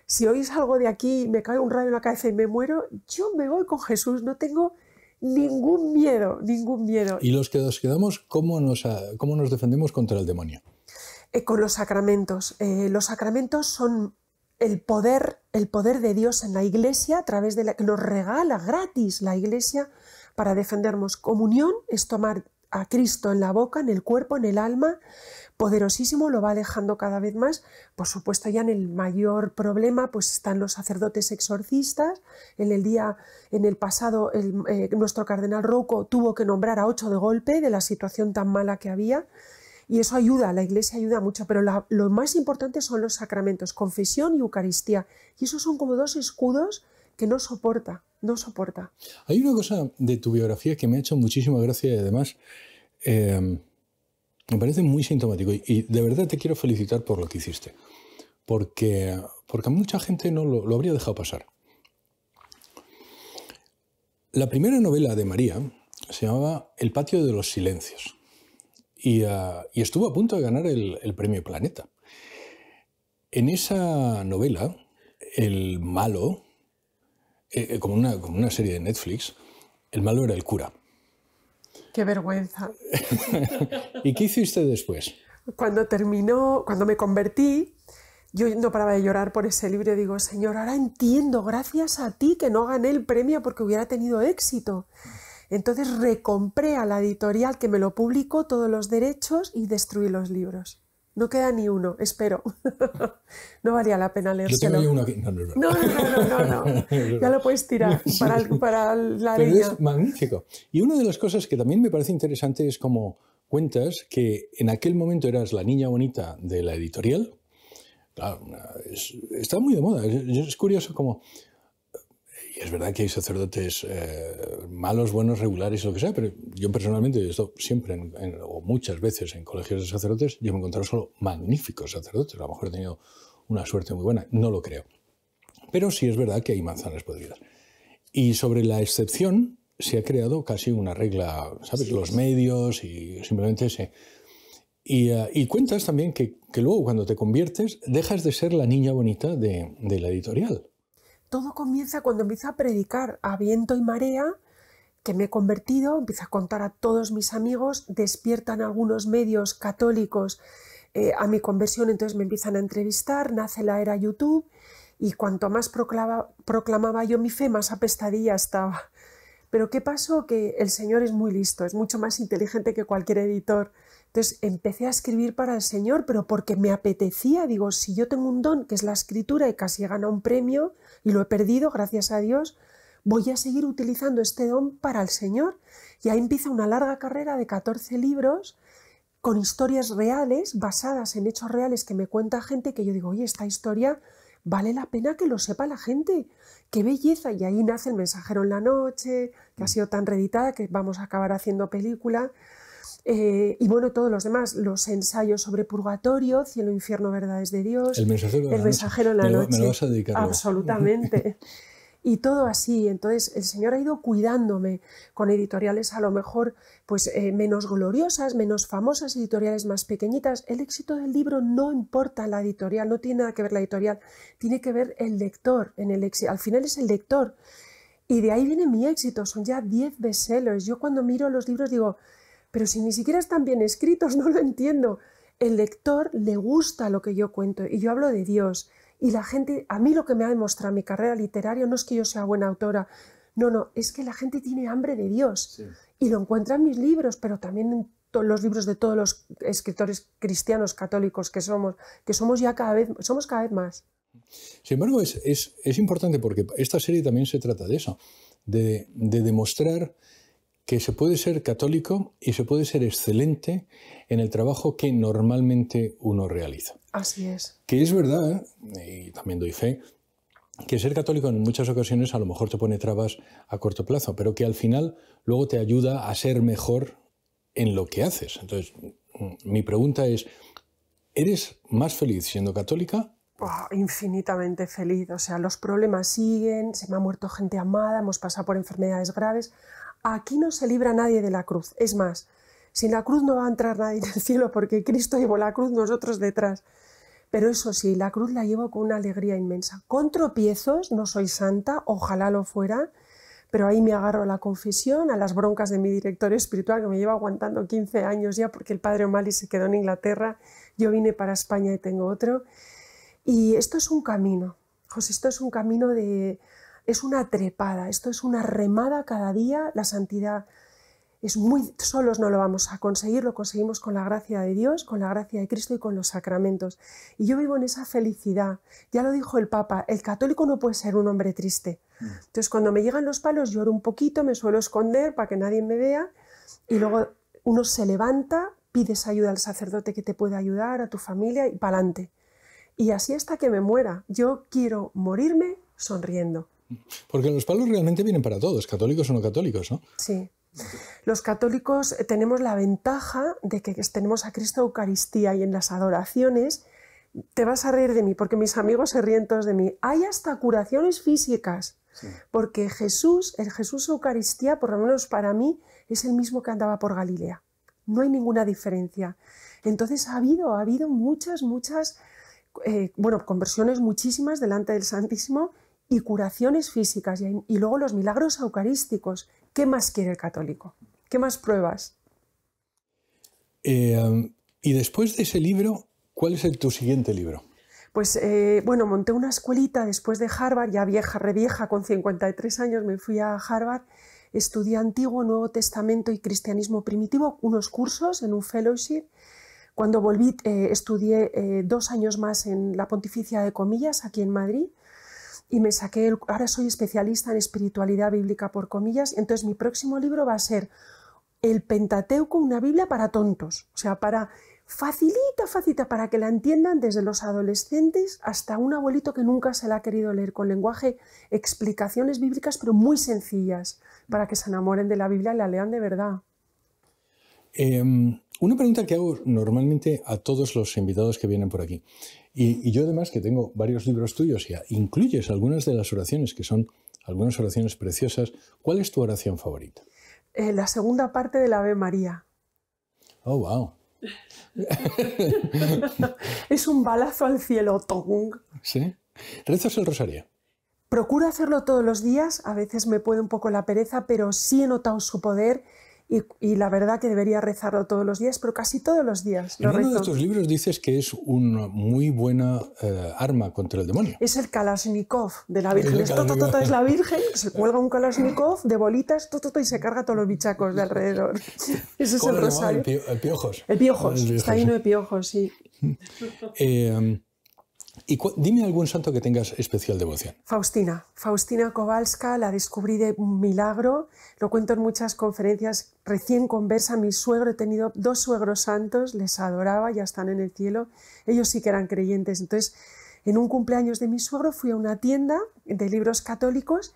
Si hoy salgo de aquí y me cae un rayo en la cabeza y me muero, yo me voy con Jesús, no tengo ningún miedo, ningún miedo. ¿Y los que nos quedamos, cómo nos, cómo nos defendemos contra el demonio? Eh, con los sacramentos. Eh, los sacramentos son el poder, el poder de Dios en la Iglesia, a través de la que nos regala gratis la Iglesia para defendernos. Comunión es tomar a Cristo en la boca, en el cuerpo, en el alma, poderosísimo, lo va alejando cada vez más. Por supuesto, ya en el mayor problema pues están los sacerdotes exorcistas. En el día, en el pasado, el, eh, nuestro cardenal Rouco tuvo que nombrar a ocho de golpe de la situación tan mala que había, y eso ayuda, la Iglesia ayuda mucho, pero la, lo más importante son los sacramentos, confesión y Eucaristía, y esos son como dos escudos que no soporta, no soporta. Hay una cosa de tu biografía que me ha hecho muchísima gracia y además eh, me parece muy sintomático. Y, y de verdad te quiero felicitar por lo que hiciste. Porque, porque mucha gente no lo, lo habría dejado pasar. La primera novela de María se llamaba El patio de los silencios. Y, uh, y estuvo a punto de ganar el, el premio Planeta. En esa novela, el malo, eh, como, una, como una serie de Netflix, el malo era el cura. ¡Qué vergüenza! ¿Y qué hiciste después? Cuando terminó, cuando me convertí, yo no paraba de llorar por ese libro y digo, Señor, ahora entiendo, gracias a ti que no gané el premio porque hubiera tenido éxito. Entonces recompré a la editorial que me lo publicó todos los derechos y destruí los libros. No queda ni uno, espero. No valía la pena leérselo. Yo tengo uno aquí. No, no, no, no, no, no, no. Ya lo puedes tirar para, el, para la leña. Pero es magnífico. Y una de las cosas que también me parece interesante es como cuentas que en aquel momento eras la niña bonita de la editorial. Claro, es, está muy de moda. Es, es curioso como... Y es verdad que hay sacerdotes eh, malos, buenos, regulares, lo que sea, pero yo personalmente, esto siempre, en, en, o muchas veces en colegios de sacerdotes, yo me he encontrado solo magníficos sacerdotes. A lo mejor he tenido una suerte muy buena, no lo creo. Pero sí es verdad que hay manzanas podridas. Y sobre la excepción se ha creado casi una regla, ¿sabes? Sí. Los medios y simplemente ese... Y, uh, y cuentas también que, que luego cuando te conviertes dejas de ser la niña bonita de, de la editorial. Todo comienza cuando empiezo a predicar a viento y marea, que me he convertido, empiezo a contar a todos mis amigos, despiertan algunos medios católicos eh, a mi conversión, entonces me empiezan a entrevistar, nace la era YouTube y cuanto más proclama, proclamaba yo mi fe, más apestadilla estaba. Pero ¿qué pasó? Que el Señor es muy listo, es mucho más inteligente que cualquier editor. Entonces empecé a escribir para el Señor, pero porque me apetecía. Digo, si yo tengo un don, que es la escritura, y casi he ganado un premio, y lo he perdido, gracias a Dios, voy a seguir utilizando este don para el Señor. Y ahí empieza una larga carrera de catorce libros, con historias reales, basadas en hechos reales que me cuenta gente, que yo digo, oye, esta historia vale la pena que lo sepa la gente. ¡Qué belleza! Y ahí nace El mensajero en la noche, que ha sido tan reeditada, que vamos a acabar haciendo película... Eh, y bueno, todos los demás, los ensayos sobre purgatorio, cielo, infierno, verdades de Dios, el mensajero, el mensajero en la noche, me lo vas a dedicar luego. Absolutamente, y todo así. Entonces el Señor ha ido cuidándome con editoriales a lo mejor pues eh, menos gloriosas, menos famosas, editoriales más pequeñitas. El éxito del libro no importa la editorial, no tiene nada que ver la editorial, tiene que ver el lector, en el éxito. Al final es el lector, y de ahí viene mi éxito, son ya diez bestsellers. Yo cuando miro los libros digo, pero si ni siquiera están bien escritos, no lo entiendo. El lector le gusta lo que yo cuento, y yo hablo de Dios. Y la gente, a mí lo que me ha demostrado mi carrera literaria no es que yo sea buena autora, no, no, es que la gente tiene hambre de Dios. Sí. Y lo encuentra en mis libros, pero también en los libros de todos los escritores cristianos católicos que somos, que somos ya cada vez, somos cada vez más. Sin embargo, es, es, es importante porque esta serie también se trata de eso, de, de demostrar que se puede ser católico y se puede ser excelente en el trabajo que normalmente uno realiza. Así es. Que es verdad, y también doy fe, que ser católico en muchas ocasiones a lo mejor te pone trabas a corto plazo, pero que al final luego te ayuda a ser mejor en lo que haces. Entonces, mi pregunta es, ¿eres más feliz siendo católica? Oh, infinitamente feliz. O sea, los problemas siguen, se me ha muerto gente amada, hemos pasado por enfermedades graves... Aquí no se libra nadie de la cruz. Es más, sin la cruz no va a entrar nadie en el cielo, porque Cristo llevó la cruz, nosotros detrás. Pero eso sí, la cruz la llevo con una alegría inmensa. Con tropiezos, no soy santa, ojalá lo fuera, pero ahí me agarro a la confesión, a las broncas de mi director espiritual, que me lleva aguantando quince años ya, porque el padre O'Malley se quedó en Inglaterra, yo vine para España y tengo otro. Y esto es un camino, José, esto es un camino de... Es una trepada, esto es una remada cada día. La santidad es muy... Solos no lo vamos a conseguir, lo conseguimos con la gracia de Dios, con la gracia de Cristo y con los sacramentos. Y yo vivo en esa felicidad. Ya lo dijo el Papa, el católico no puede ser un hombre triste. Entonces cuando me llegan los palos lloro un poquito, me suelo esconder para que nadie me vea, y luego uno se levanta, pides ayuda al sacerdote que te puede ayudar, a tu familia, y para adelante. Y así hasta que me muera. Yo quiero morirme sonriendo. Porque los palos realmente vienen para todos, católicos o no católicos, ¿no? Sí. Los católicos tenemos la ventaja de que tenemos a Cristo Eucaristía y en las adoraciones, te vas a reír de mí, porque mis amigos se ríen todos de mí, hay hasta curaciones físicas, sí. Porque Jesús, el Jesús Eucaristía, por lo menos para mí, es el mismo que andaba por Galilea. No hay ninguna diferencia. Entonces ha habido, ha habido muchas, muchas, eh, bueno, conversiones muchísimas delante del Santísimo y curaciones físicas. Y, y luego los milagros eucarísticos. ¿Qué más quiere el católico? ¿Qué más pruebas? Eh, y después de ese libro, ¿cuál es el, tu siguiente libro? Pues, eh, bueno, monté una escuelita después de Harvard, ya vieja, revieja, con cincuenta y tres años me fui a Harvard. Estudié Antiguo, Nuevo Testamento y Cristianismo Primitivo, unos cursos en un fellowship. Cuando volví eh, estudié eh, dos años más en la Pontificia de Comillas, aquí en Madrid, y me saqué, el, ahora soy especialista en espiritualidad bíblica por comillas, entonces mi próximo libro va a ser El Pentateuco, una Biblia para tontos, o sea, para facilita, facilita, para que la entiendan desde los adolescentes hasta un abuelito que nunca se la ha querido leer, con lenguaje, explicaciones bíblicas, pero muy sencillas, para que se enamoren de la Biblia y la lean de verdad. Eh, una pregunta que hago normalmente a todos los invitados que vienen por aquí, y, y yo además que tengo varios libros tuyos y incluyes algunas de las oraciones, que son algunas oraciones preciosas, ¿cuál es tu oración favorita? Eh, la segunda parte del Ave María. Oh, wow. Es un balazo al cielo, tong. ¿Sí? ¿Rezas el rosario? Procuro hacerlo todos los días, a veces me puede un poco la pereza, pero sí he notado su poder y, y la verdad que debería rezarlo todos los días, pero casi todos los días. En lo uno rezo. De estos libros dices que es una muy buena eh, arma contra el demonio. Es el Kalashnikov de la Virgen, es, to, to, to, to, es la Virgen, se cuelga un Kalashnikov de bolitas to, to, to, y se carga todos los bichacos de alrededor. Ese es el rosario. El, pio, el piojos. El piojos, el está lleno de piojos, sí. eh, Y dime algún santo que tengas especial devoción. Faustina. Faustina Kowalska, la descubrí de un milagro. Lo cuento en muchas conferencias. Recién conversa, mi suegro, he tenido dos suegros santos, les adoraba, ya están en el cielo. Ellos sí que eran creyentes. Entonces, en un cumpleaños de mi suegro fui a una tienda de libros católicos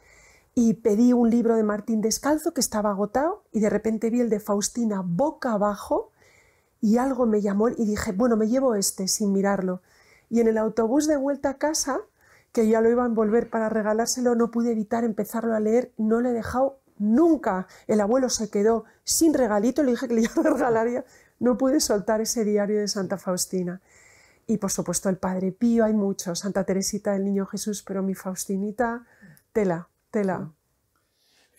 y pedí un libro de Martín Descalzo que estaba agotado y de repente vi el de Faustina boca abajo y algo me llamó y dije, bueno, me llevo este sin mirarlo. Y en el autobús de vuelta a casa, que ya lo iba a envolver para regalárselo, no pude evitar empezarlo a leer, no lo he dejado nunca. El abuelo se quedó sin regalito, le dije que le iba a regalar, no pude soltar ese diario de Santa Faustina. Y por supuesto el Padre Pío, hay muchos, Santa Teresita del Niño Jesús, pero mi Faustinita, tela, tela.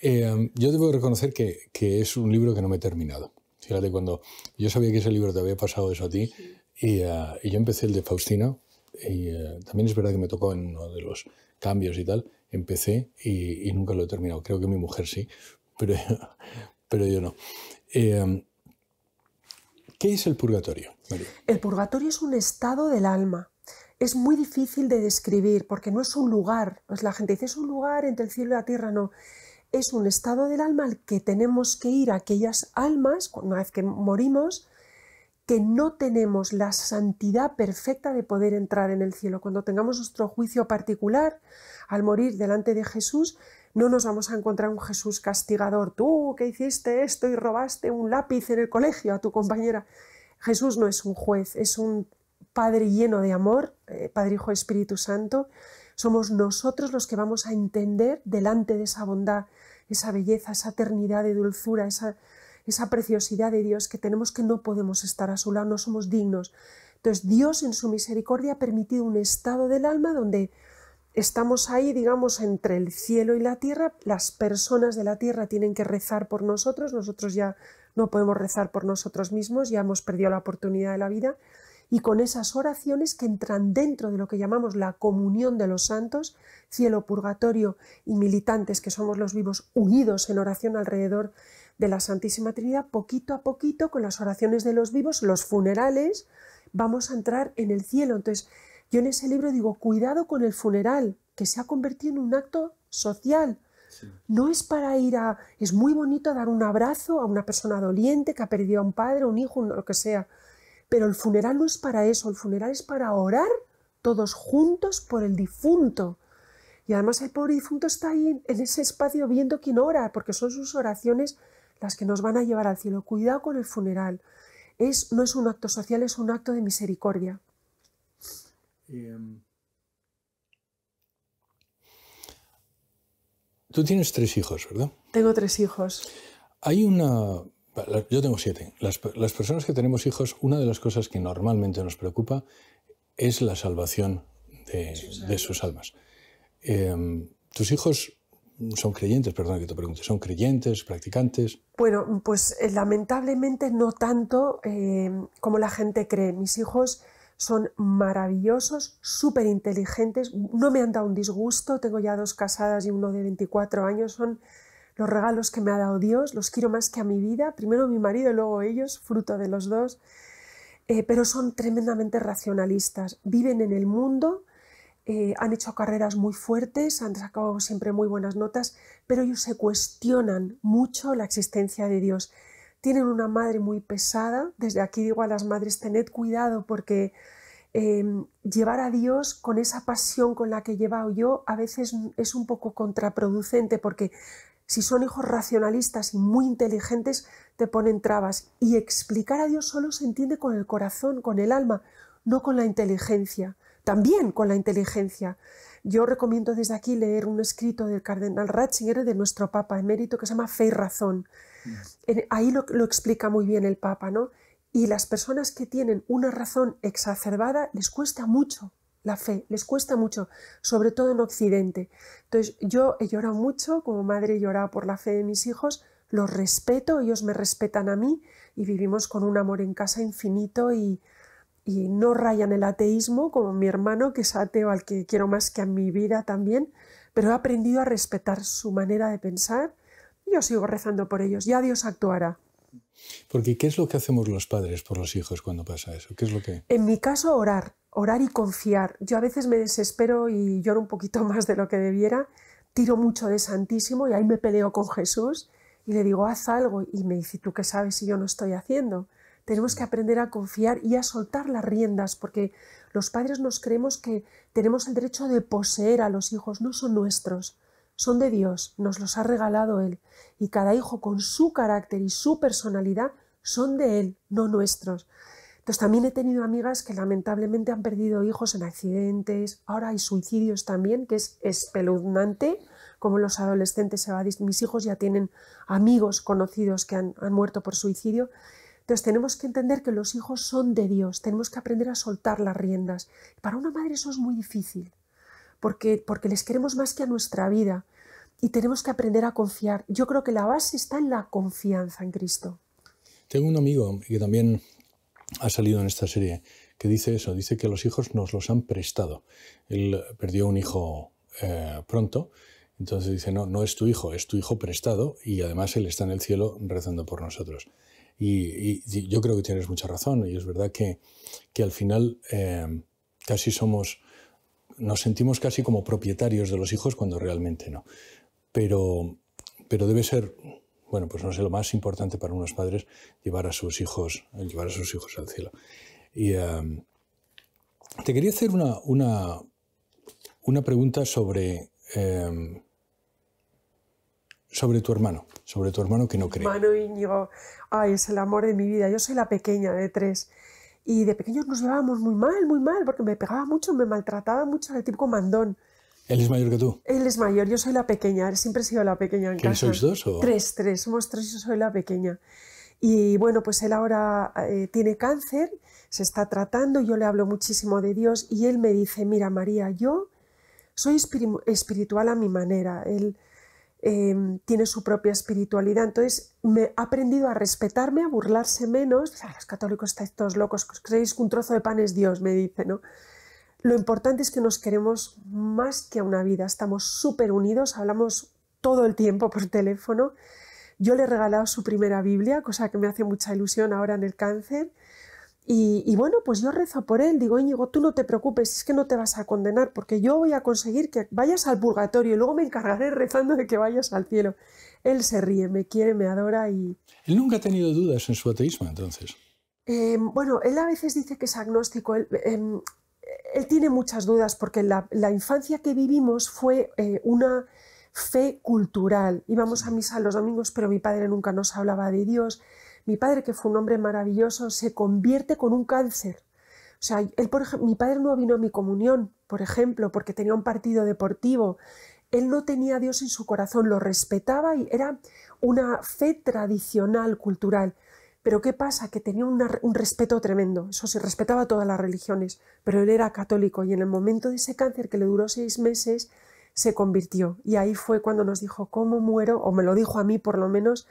Eh, yo debo reconocer que, que es un libro que no me he terminado. Fíjate, cuando yo sabía que ese libro te había pasado eso a ti, sí. Y, uh, y yo empecé el de Faustina, y uh, también es verdad que me tocó en uno de los cambios y tal, empecé y, y nunca lo he terminado, creo que mi mujer sí, pero, pero yo no. Eh, ¿Qué es el purgatorio, María? El purgatorio es un estado del alma, es muy difícil de describir porque no es un lugar, pues la gente dice es un lugar entre el cielo y la tierra, no. Es un estado del alma al que tenemos que ir a aquellas almas, una vez que morimos, que no tenemos la santidad perfecta de poder entrar en el cielo. Cuando tengamos nuestro juicio particular, al morir delante de Jesús, no nos vamos a encontrar un Jesús castigador. Tú que hiciste esto y robaste un lápiz en el colegio a tu compañera. Jesús no es un juez, es un Padre lleno de amor, eh, Padre, Hijo, Espíritu Santo. Somos nosotros los que vamos a entender delante de esa bondad, esa belleza, esa eternidad de dulzura, esa... esa preciosidad de Dios que tenemos, que no podemos estar a su lado, no somos dignos. Entonces Dios en su misericordia ha permitido un estado del alma donde estamos ahí, digamos, entre el cielo y la tierra, las personas de la tierra tienen que rezar por nosotros, nosotros ya no podemos rezar por nosotros mismos, ya hemos perdido la oportunidad de la vida, y con esas oraciones que entran dentro de lo que llamamos la comunión de los santos, cielo, purgatorio y militantes, que somos los vivos unidos en oración alrededor de la Santísima Trinidad, poquito a poquito, con las oraciones de los vivos, los funerales, vamos a entrar en el cielo. Entonces, yo en ese libro digo, cuidado con el funeral, que se ha convertido en un acto social. Sí. No es para ir a... Es muy bonito dar un abrazo a una persona doliente que ha perdido a un padre, un hijo, lo que sea. Pero el funeral no es para eso, el funeral es para orar todos juntos por el difunto. Y además el pobre difunto está ahí en ese espacio viendo quién ora, porque son sus oraciones las que nos van a llevar al cielo. Cuidado con el funeral. Es, no es un acto social, es un acto de misericordia. Eh, tú tienes tres hijos, ¿verdad? Tengo tres hijos. Hay una... Yo tengo siete. Las, las personas que tenemos hijos, una de las cosas que normalmente nos preocupa es la salvación de sus almas. De sus almas. Eh, ¿Tus hijos son creyentes? Perdón que te pregunte. ¿Son creyentes, practicantes? Bueno, pues eh, lamentablemente no tanto eh, como la gente cree. Mis hijos son maravillosos, súper inteligentes, no me han dado un disgusto. Tengo ya dos casadas y uno de veinticuatro años. Son los regalos que me ha dado Dios, los quiero más que a mi vida. Primero mi marido y luego ellos, fruto de los dos. Eh, pero son tremendamente racionalistas, viven en el mundo. Eh, han hecho carreras muy fuertes, han sacado siempre muy buenas notas, pero ellos se cuestionan mucho la existencia de Dios. Tienen una madre muy pesada. Desde aquí digo a las madres, tened cuidado, porque eh, llevar a Dios con esa pasión con la que he llevado yo a veces es un poco contraproducente, porque si son hijos racionalistas y muy inteligentes te ponen trabas, y explicar a Dios solo se entiende con el corazón, con el alma, no con la inteligencia. También con la inteligencia. Yo recomiendo desde aquí leer un escrito del Cardenal Ratzinger, de nuestro Papa Emérito, que se llama Fe y Razón. En, ahí lo, lo explica muy bien el Papa, ¿no? Y las personas que tienen una razón exacerbada les cuesta mucho la fe, les cuesta mucho, sobre todo en Occidente. Entonces yo he llorado mucho, como madre he llorado por la fe de mis hijos, los respeto, ellos me respetan a mí y vivimos con un amor en casa infinito y... y no rayan el ateísmo, como mi hermano, que es ateo, al que quiero más que a mi vida también, pero he aprendido a respetar su manera de pensar y yo sigo rezando por ellos. Ya Dios actuará. Porque ¿qué es lo que hacemos los padres por los hijos cuando pasa eso? ¿Qué es lo que...? En mi caso, orar. Orar y confiar. Yo a veces me desespero y lloro un poquito más de lo que debiera. Tiro mucho de Santísimo y ahí me peleo con Jesús y le digo, haz algo. Y me dice, ¿tú qué sabes si yo no estoy haciendo? Tenemos que aprender a confiar y a soltar las riendas, porque los padres nos creemos que tenemos el derecho de poseer a los hijos. No son nuestros, son de Dios, nos los ha regalado Él. Y cada hijo con su carácter y su personalidad son de Él, no nuestros. Entonces también he tenido amigas que lamentablemente han perdido hijos en accidentes, ahora hay suicidios también, que es espeluznante, como los adolescentes se van. Mis hijos ya tienen amigos conocidos que han, han muerto por suicidio. Entonces tenemos que entender que los hijos son de Dios, tenemos que aprender a soltar las riendas. Para una madre eso es muy difícil, porque, porque les queremos más que a nuestra vida y tenemos que aprender a confiar. Yo creo que la base está en la confianza en Cristo. Tengo un amigo que también ha salido en esta serie que dice eso, dice que los hijos nos los han prestado. Él perdió un hijo eh, pronto. Entonces dice, no, no es tu hijo, es tu hijo prestado y además él está en el cielo rezando por nosotros. Y, y yo creo que tienes mucha razón y es verdad que, que al final eh, casi somos, nos sentimos casi como propietarios de los hijos cuando realmente no. Pero, pero debe ser, bueno, pues no sé, lo más importante para unos padres llevar a sus hijos, llevar a sus hijos al cielo. Y eh, te quería hacer una, una, una pregunta sobre... Eh, sobre tu hermano, sobre tu hermano que no cree. Hermano Íñigo, ay, es el amor de mi vida. Yo soy la pequeña de tres y de pequeños nos llevábamos muy mal, muy mal, porque me pegaba mucho, me maltrataba mucho, era el típico mandón. ¿Él es mayor que tú? Él es mayor, yo soy la pequeña, siempre he sido la pequeña en casa. ¿Sois dos o...? Tres, tres, somos tres, yo soy la pequeña. Y bueno, pues él ahora eh, tiene cáncer, se está tratando, yo le hablo muchísimo de Dios y él me dice, mira María, yo soy espir- espiritual a mi manera, él... Eh, tiene su propia espiritualidad, entonces me ha aprendido a respetarme, a burlarse menos. O sea, los católicos estáis todos locos, creéis que un trozo de pan es Dios, me dice, ¿no? Lo importante es que nos queremos más que una vida, estamos súper unidos, hablamos todo el tiempo por teléfono. Yo le he regalado su primera Biblia, cosa que me hace mucha ilusión ahora en el cáncer. Y, y bueno, pues yo rezo por él, digo, Íñigo, tú no te preocupes, es que no te vas a condenar, porque yo voy a conseguir que vayas al purgatorio y luego me encargaré rezando de que vayas al cielo. Él se ríe, me quiere, me adora y... ¿Él nunca ha tenido dudas en su ateísmo, entonces? Eh, bueno, él a veces dice que es agnóstico, él, eh, él tiene muchas dudas porque la, la infancia que vivimos fue eh, una fe cultural. Íbamos a misa los domingos, pero mi padre nunca nos hablaba de Dios. Mi padre, que fue un hombre maravilloso, se convierte con un cáncer. O sea, él, por ejemplo, mi padre no vino a mi comunión, por ejemplo, porque tenía un partido deportivo. Él no tenía a Dios en su corazón, lo respetaba y era una fe tradicional, cultural. Pero ¿qué pasa? Que tenía una, un respeto tremendo. Eso sí, respetaba todas las religiones, pero él era católico y en el momento de ese cáncer, que le duró seis meses, se convirtió. Y ahí fue cuando nos dijo, ¿cómo muero? O me lo dijo a mí, por lo menos,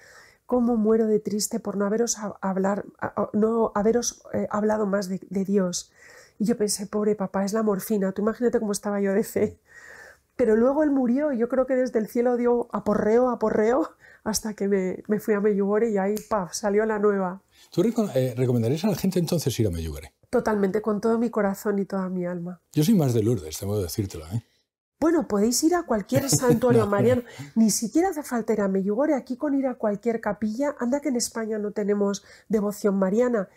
¿cómo muero de triste por no haberos, a hablar, a, no haberos eh, hablado más de, de Dios? Y yo pensé, pobre papá, es la morfina. Tú imagínate cómo estaba yo de fe. Pero luego él murió y yo creo que desde el cielo dio aporreo, aporreo, hasta que me, me fui a Medjugorje y ahí ¡paf!, salió la nueva. ¿Tú eh, recomendarías a la gente entonces ir a Medjugorje? Totalmente, con todo mi corazón y toda mi alma. Yo soy más de Lourdes, tengo que decírtelo, ¿eh? Bueno, podéis ir a cualquier santuario no, mariano, ni siquiera hace falta ir a Medjugorje, aquí con ir a cualquier capilla, anda que en España no tenemos devoción mariana.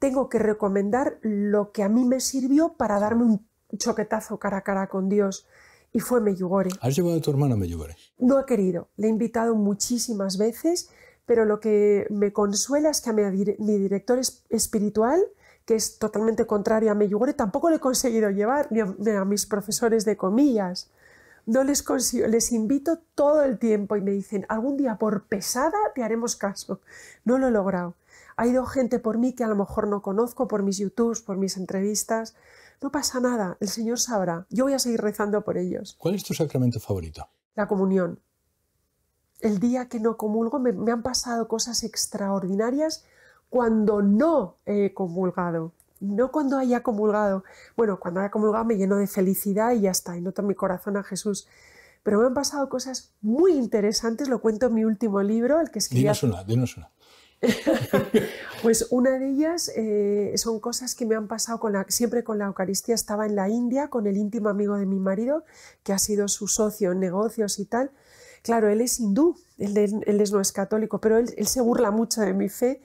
Tengo que recomendar lo que a mí me sirvió para darme un choquetazo cara a cara con Dios. Y fue Medjugorje. ¿Has llevado a tu hermana a Medjugorje? No ha querido. Le he invitado muchísimas veces, pero lo que me consuela es que a mi, mi director espiritual, que es totalmente contrario a Medjugorje, tampoco le he conseguido llevar, ni a, ni a mis profesores de comillas. No les consigo, les invito todo el tiempo y me dicen, algún día por pesada te haremos caso. No lo he logrado. Ha ido gente por mí que a lo mejor no conozco, por mis YouTubes, por mis entrevistas. No pasa nada, el Señor sabrá. Yo voy a seguir rezando por ellos. ¿Cuál es tu sacramento favorito? La comunión. El día que no comulgo me, me han pasado cosas extraordinarias cuando no he comulgado. No cuando haya comulgado. Bueno, cuando haya comulgado me lleno de felicidad y ya está, y noto mi corazón a Jesús. Pero me han pasado cosas muy interesantes, lo cuento en mi último libro, el que escribí. Dinos una, dinos una. Pues una de ellas eh, son cosas que me han pasado con la, siempre con la Eucaristía. Estaba en la India con el íntimo amigo de mi marido, que ha sido su socio en negocios y tal. Claro, él es hindú, él, él es, no es católico, pero él, él se burla mucho de mi fe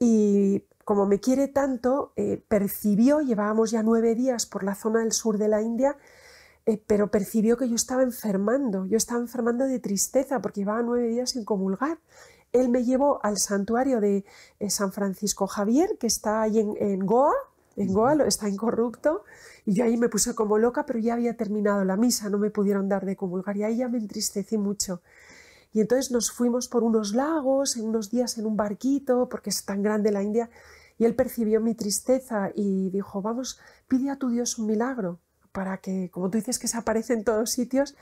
y como me quiere tanto, eh, percibió, llevábamos ya nueve días por la zona del sur de la India, eh, pero percibió que yo estaba enfermando, yo estaba enfermando de tristeza porque llevaba nueve días sin comulgar. Él me llevó al santuario de San Francisco Javier, que está ahí en, en Goa, en Goa, está incorrupto, y yo ahí me puse como loca, pero ya había terminado la misa, no me pudieron dar de comulgar, y ahí ya me entristecí mucho. Y entonces nos fuimos por unos lagos, en unos días en un barquito, porque es tan grande la India, y él percibió mi tristeza y dijo, vamos, pide a tu Dios un milagro, para que, como tú dices, que se aparece en todos sitios,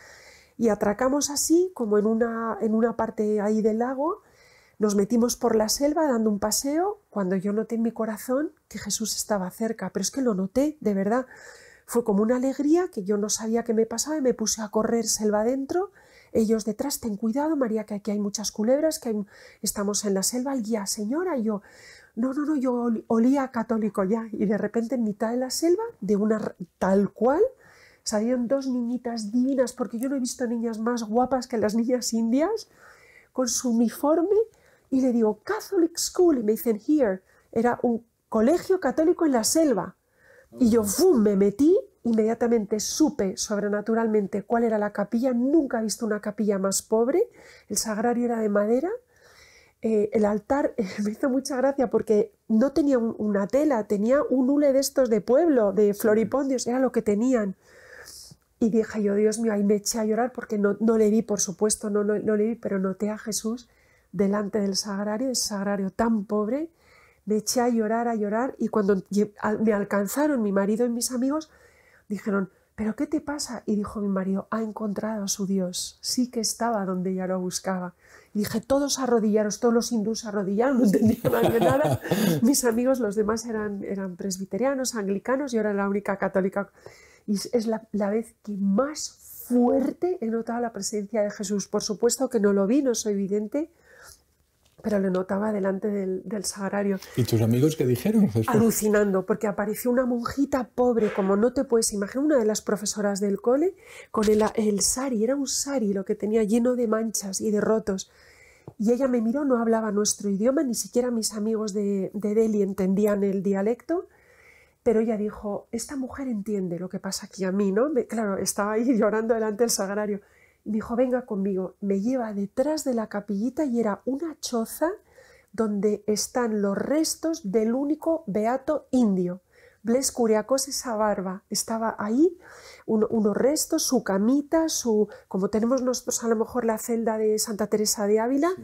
y atracamos así, como en una, en una parte ahí del lago. Nos metimos por la selva dando un paseo cuando yo noté en mi corazón que Jesús estaba cerca, pero es que lo noté, de verdad. Fue como una alegría que yo no sabía qué me pasaba y me puse a correr selva adentro, ellos detrás, ten cuidado María, que aquí hay muchas culebras, que hay... estamos en la selva, el guía, señora, y yo, no, no, no, yo olía a católico ya, y de repente en mitad de la selva, de una tal cual, salieron dos niñitas divinas, porque yo no he visto niñas más guapas que las niñas indias, con su uniforme. Y le digo, Catholic School, y me dicen, here, era un colegio católico en la selva. Y yo, ¡fum!, me metí, inmediatamente supe sobrenaturalmente cuál era la capilla, nunca he visto una capilla más pobre, el sagrario era de madera, eh, el altar eh, me hizo mucha gracia porque no tenía un, una tela, tenía un hule de estos de pueblo, de floripondios, era lo que tenían. Y dije yo, Dios mío, ahí me eché a llorar porque no, no le vi, por supuesto, no, no, no le vi, pero noté a Jesús delante del sagrario, ese sagrario tan pobre, me eché a llorar, a llorar, y cuando me alcanzaron mi marido y mis amigos, dijeron, ¿pero qué te pasa? Y dijo mi marido, ha encontrado a su Dios, sí que estaba donde ella lo buscaba. Y dije, todos arrodillaros, todos los hindús arrodillaron, no entendían nada. Mis amigos, los demás eran, eran presbiterianos, anglicanos, yo era la única católica. Y es la, la vez que más fuerte he notado la presencia de Jesús. Por supuesto que no lo vi, no soy vidente, pero lo notaba delante del, del sagrario. ¿Y tus amigos qué dijeron después? Alucinando, porque apareció una monjita pobre, como no te puedes imaginar, una de las profesoras del cole, con el, el sari, era un sari lo que tenía lleno de manchas y de rotos. Y ella me miró, no hablaba nuestro idioma, ni siquiera mis amigos de, de Delhi entendían el dialecto, Pero ella dijo, esta mujer entiende lo que pasa aquí a mí, ¿no? Me, claro, estaba ahí llorando delante del sagrario. Y me dijo, venga conmigo. Me lleva detrás de la capillita y era una choza donde están los restos del único beato indio. Bles Curiacós, esa barba, estaba ahí, un, unos restos, su camita, su, como tenemos nosotros a lo mejor la celda de Santa Teresa de Ávila, sí.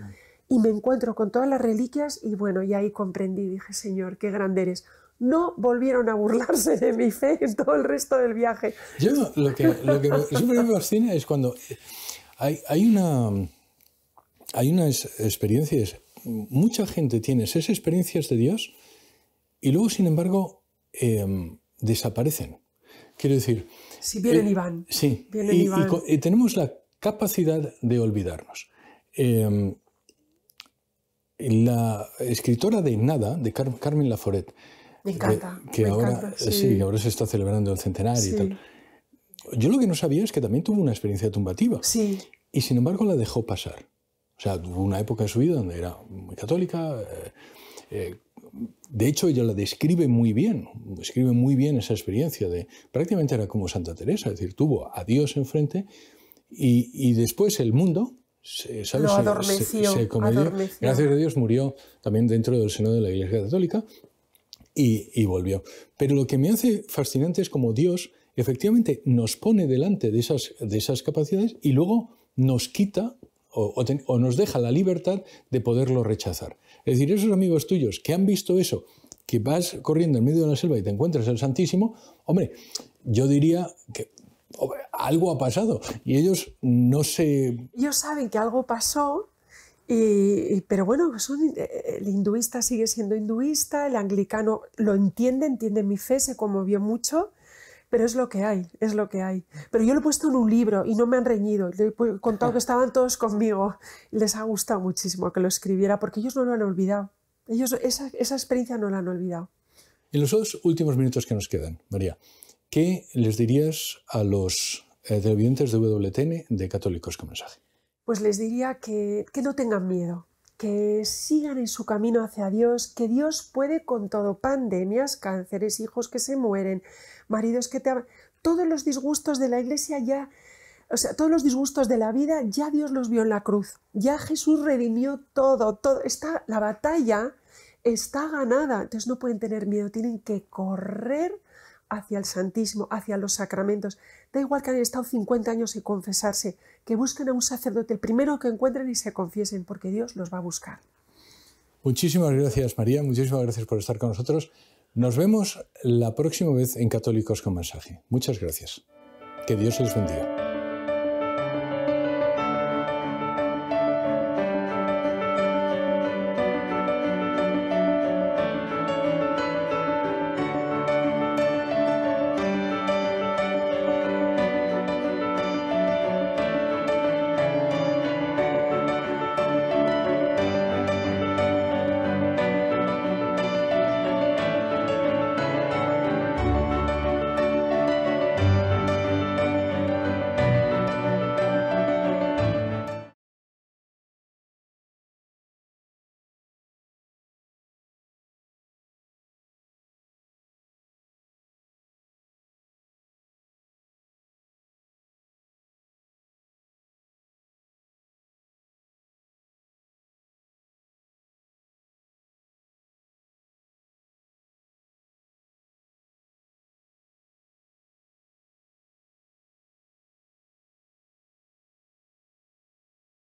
Y me encuentro con todas las reliquias y bueno, y ahí comprendí, dije, Señor, qué grande eres. No volvieron a burlarse de mi fe en todo el resto del viaje. Yo no, lo que, lo que siempre me fascina es cuando hay, hay, una, hay unas experiencias, mucha gente tiene esas experiencias de Dios y luego, sin embargo, Eh, desaparecen. Quiero decir... Si sí, vienen eh, y van. Sí, vienen y, y, van. Y, y tenemos la capacidad de olvidarnos. Eh, la escritora de Nada, de Car Carmen Laforet, me encanta, de, que me ahora, encanta, sí. Sí, ahora se está celebrando el centenario, sí. Y tal. Yo lo que no sabía es que también tuvo una experiencia tumbativa. Sí. Y sin embargo la dejó pasar. O sea, tuvo una época en su vida donde era muy católica... Eh, eh, De hecho, ella la describe muy bien, describe muy bien esa experiencia de... Prácticamente era como Santa Teresa, es decir, tuvo a Dios enfrente y, y después el mundo, ¿sabes? Lo adormeció, se, se adormeció. Gracias a Dios murió también dentro del seno de la Iglesia Católica y, y volvió. Pero lo que me hace fascinante es como Dios efectivamente nos pone delante de esas, de esas capacidades y luego nos quita... O, o, ten, o nos deja la libertad de poderlo rechazar. Es decir, esos amigos tuyos que han visto eso, que vas corriendo en medio de la selva y te encuentras el Santísimo, hombre, yo diría que hombre, algo ha pasado y ellos no se... Ellos saben que algo pasó, y, y, pero bueno, son, el hinduista sigue siendo hinduista, el anglicano lo entiende, entiende mi fe, se conmovió mucho... Pero es lo que hay, es lo que hay. Pero yo lo he puesto en un libro y no me han reñido. Le he contado que estaban todos conmigo. Les ha gustado muchísimo que lo escribiera porque ellos no lo han olvidado. Ellos esa, esa experiencia no la han olvidado. En los dos últimos minutos que nos quedan, María, ¿qué les dirías a los eh, televidentes de E W T N de Católicos con Mensaje? Pues les diría que, que no tengan miedo, que sigan en su camino hacia Dios, que Dios puede con todo, pandemias, cánceres, hijos que se mueren, maridos que te aman, todos los disgustos de la Iglesia ya, o sea, todos los disgustos de la vida ya Dios los vio en la cruz, ya Jesús redimió todo, todo está, la batalla está ganada, entonces no pueden tener miedo, tienen que correr hacia el Santísimo, hacia los sacramentos. Da igual que han estado cincuenta años sin confesarse, que busquen a un sacerdote, el primero que encuentren y se confiesen, porque Dios los va a buscar. Muchísimas gracias, María, muchísimas gracias por estar con nosotros. Nos vemos la próxima vez en Católicos con Mensaje. Muchas gracias. Que Dios les bendiga.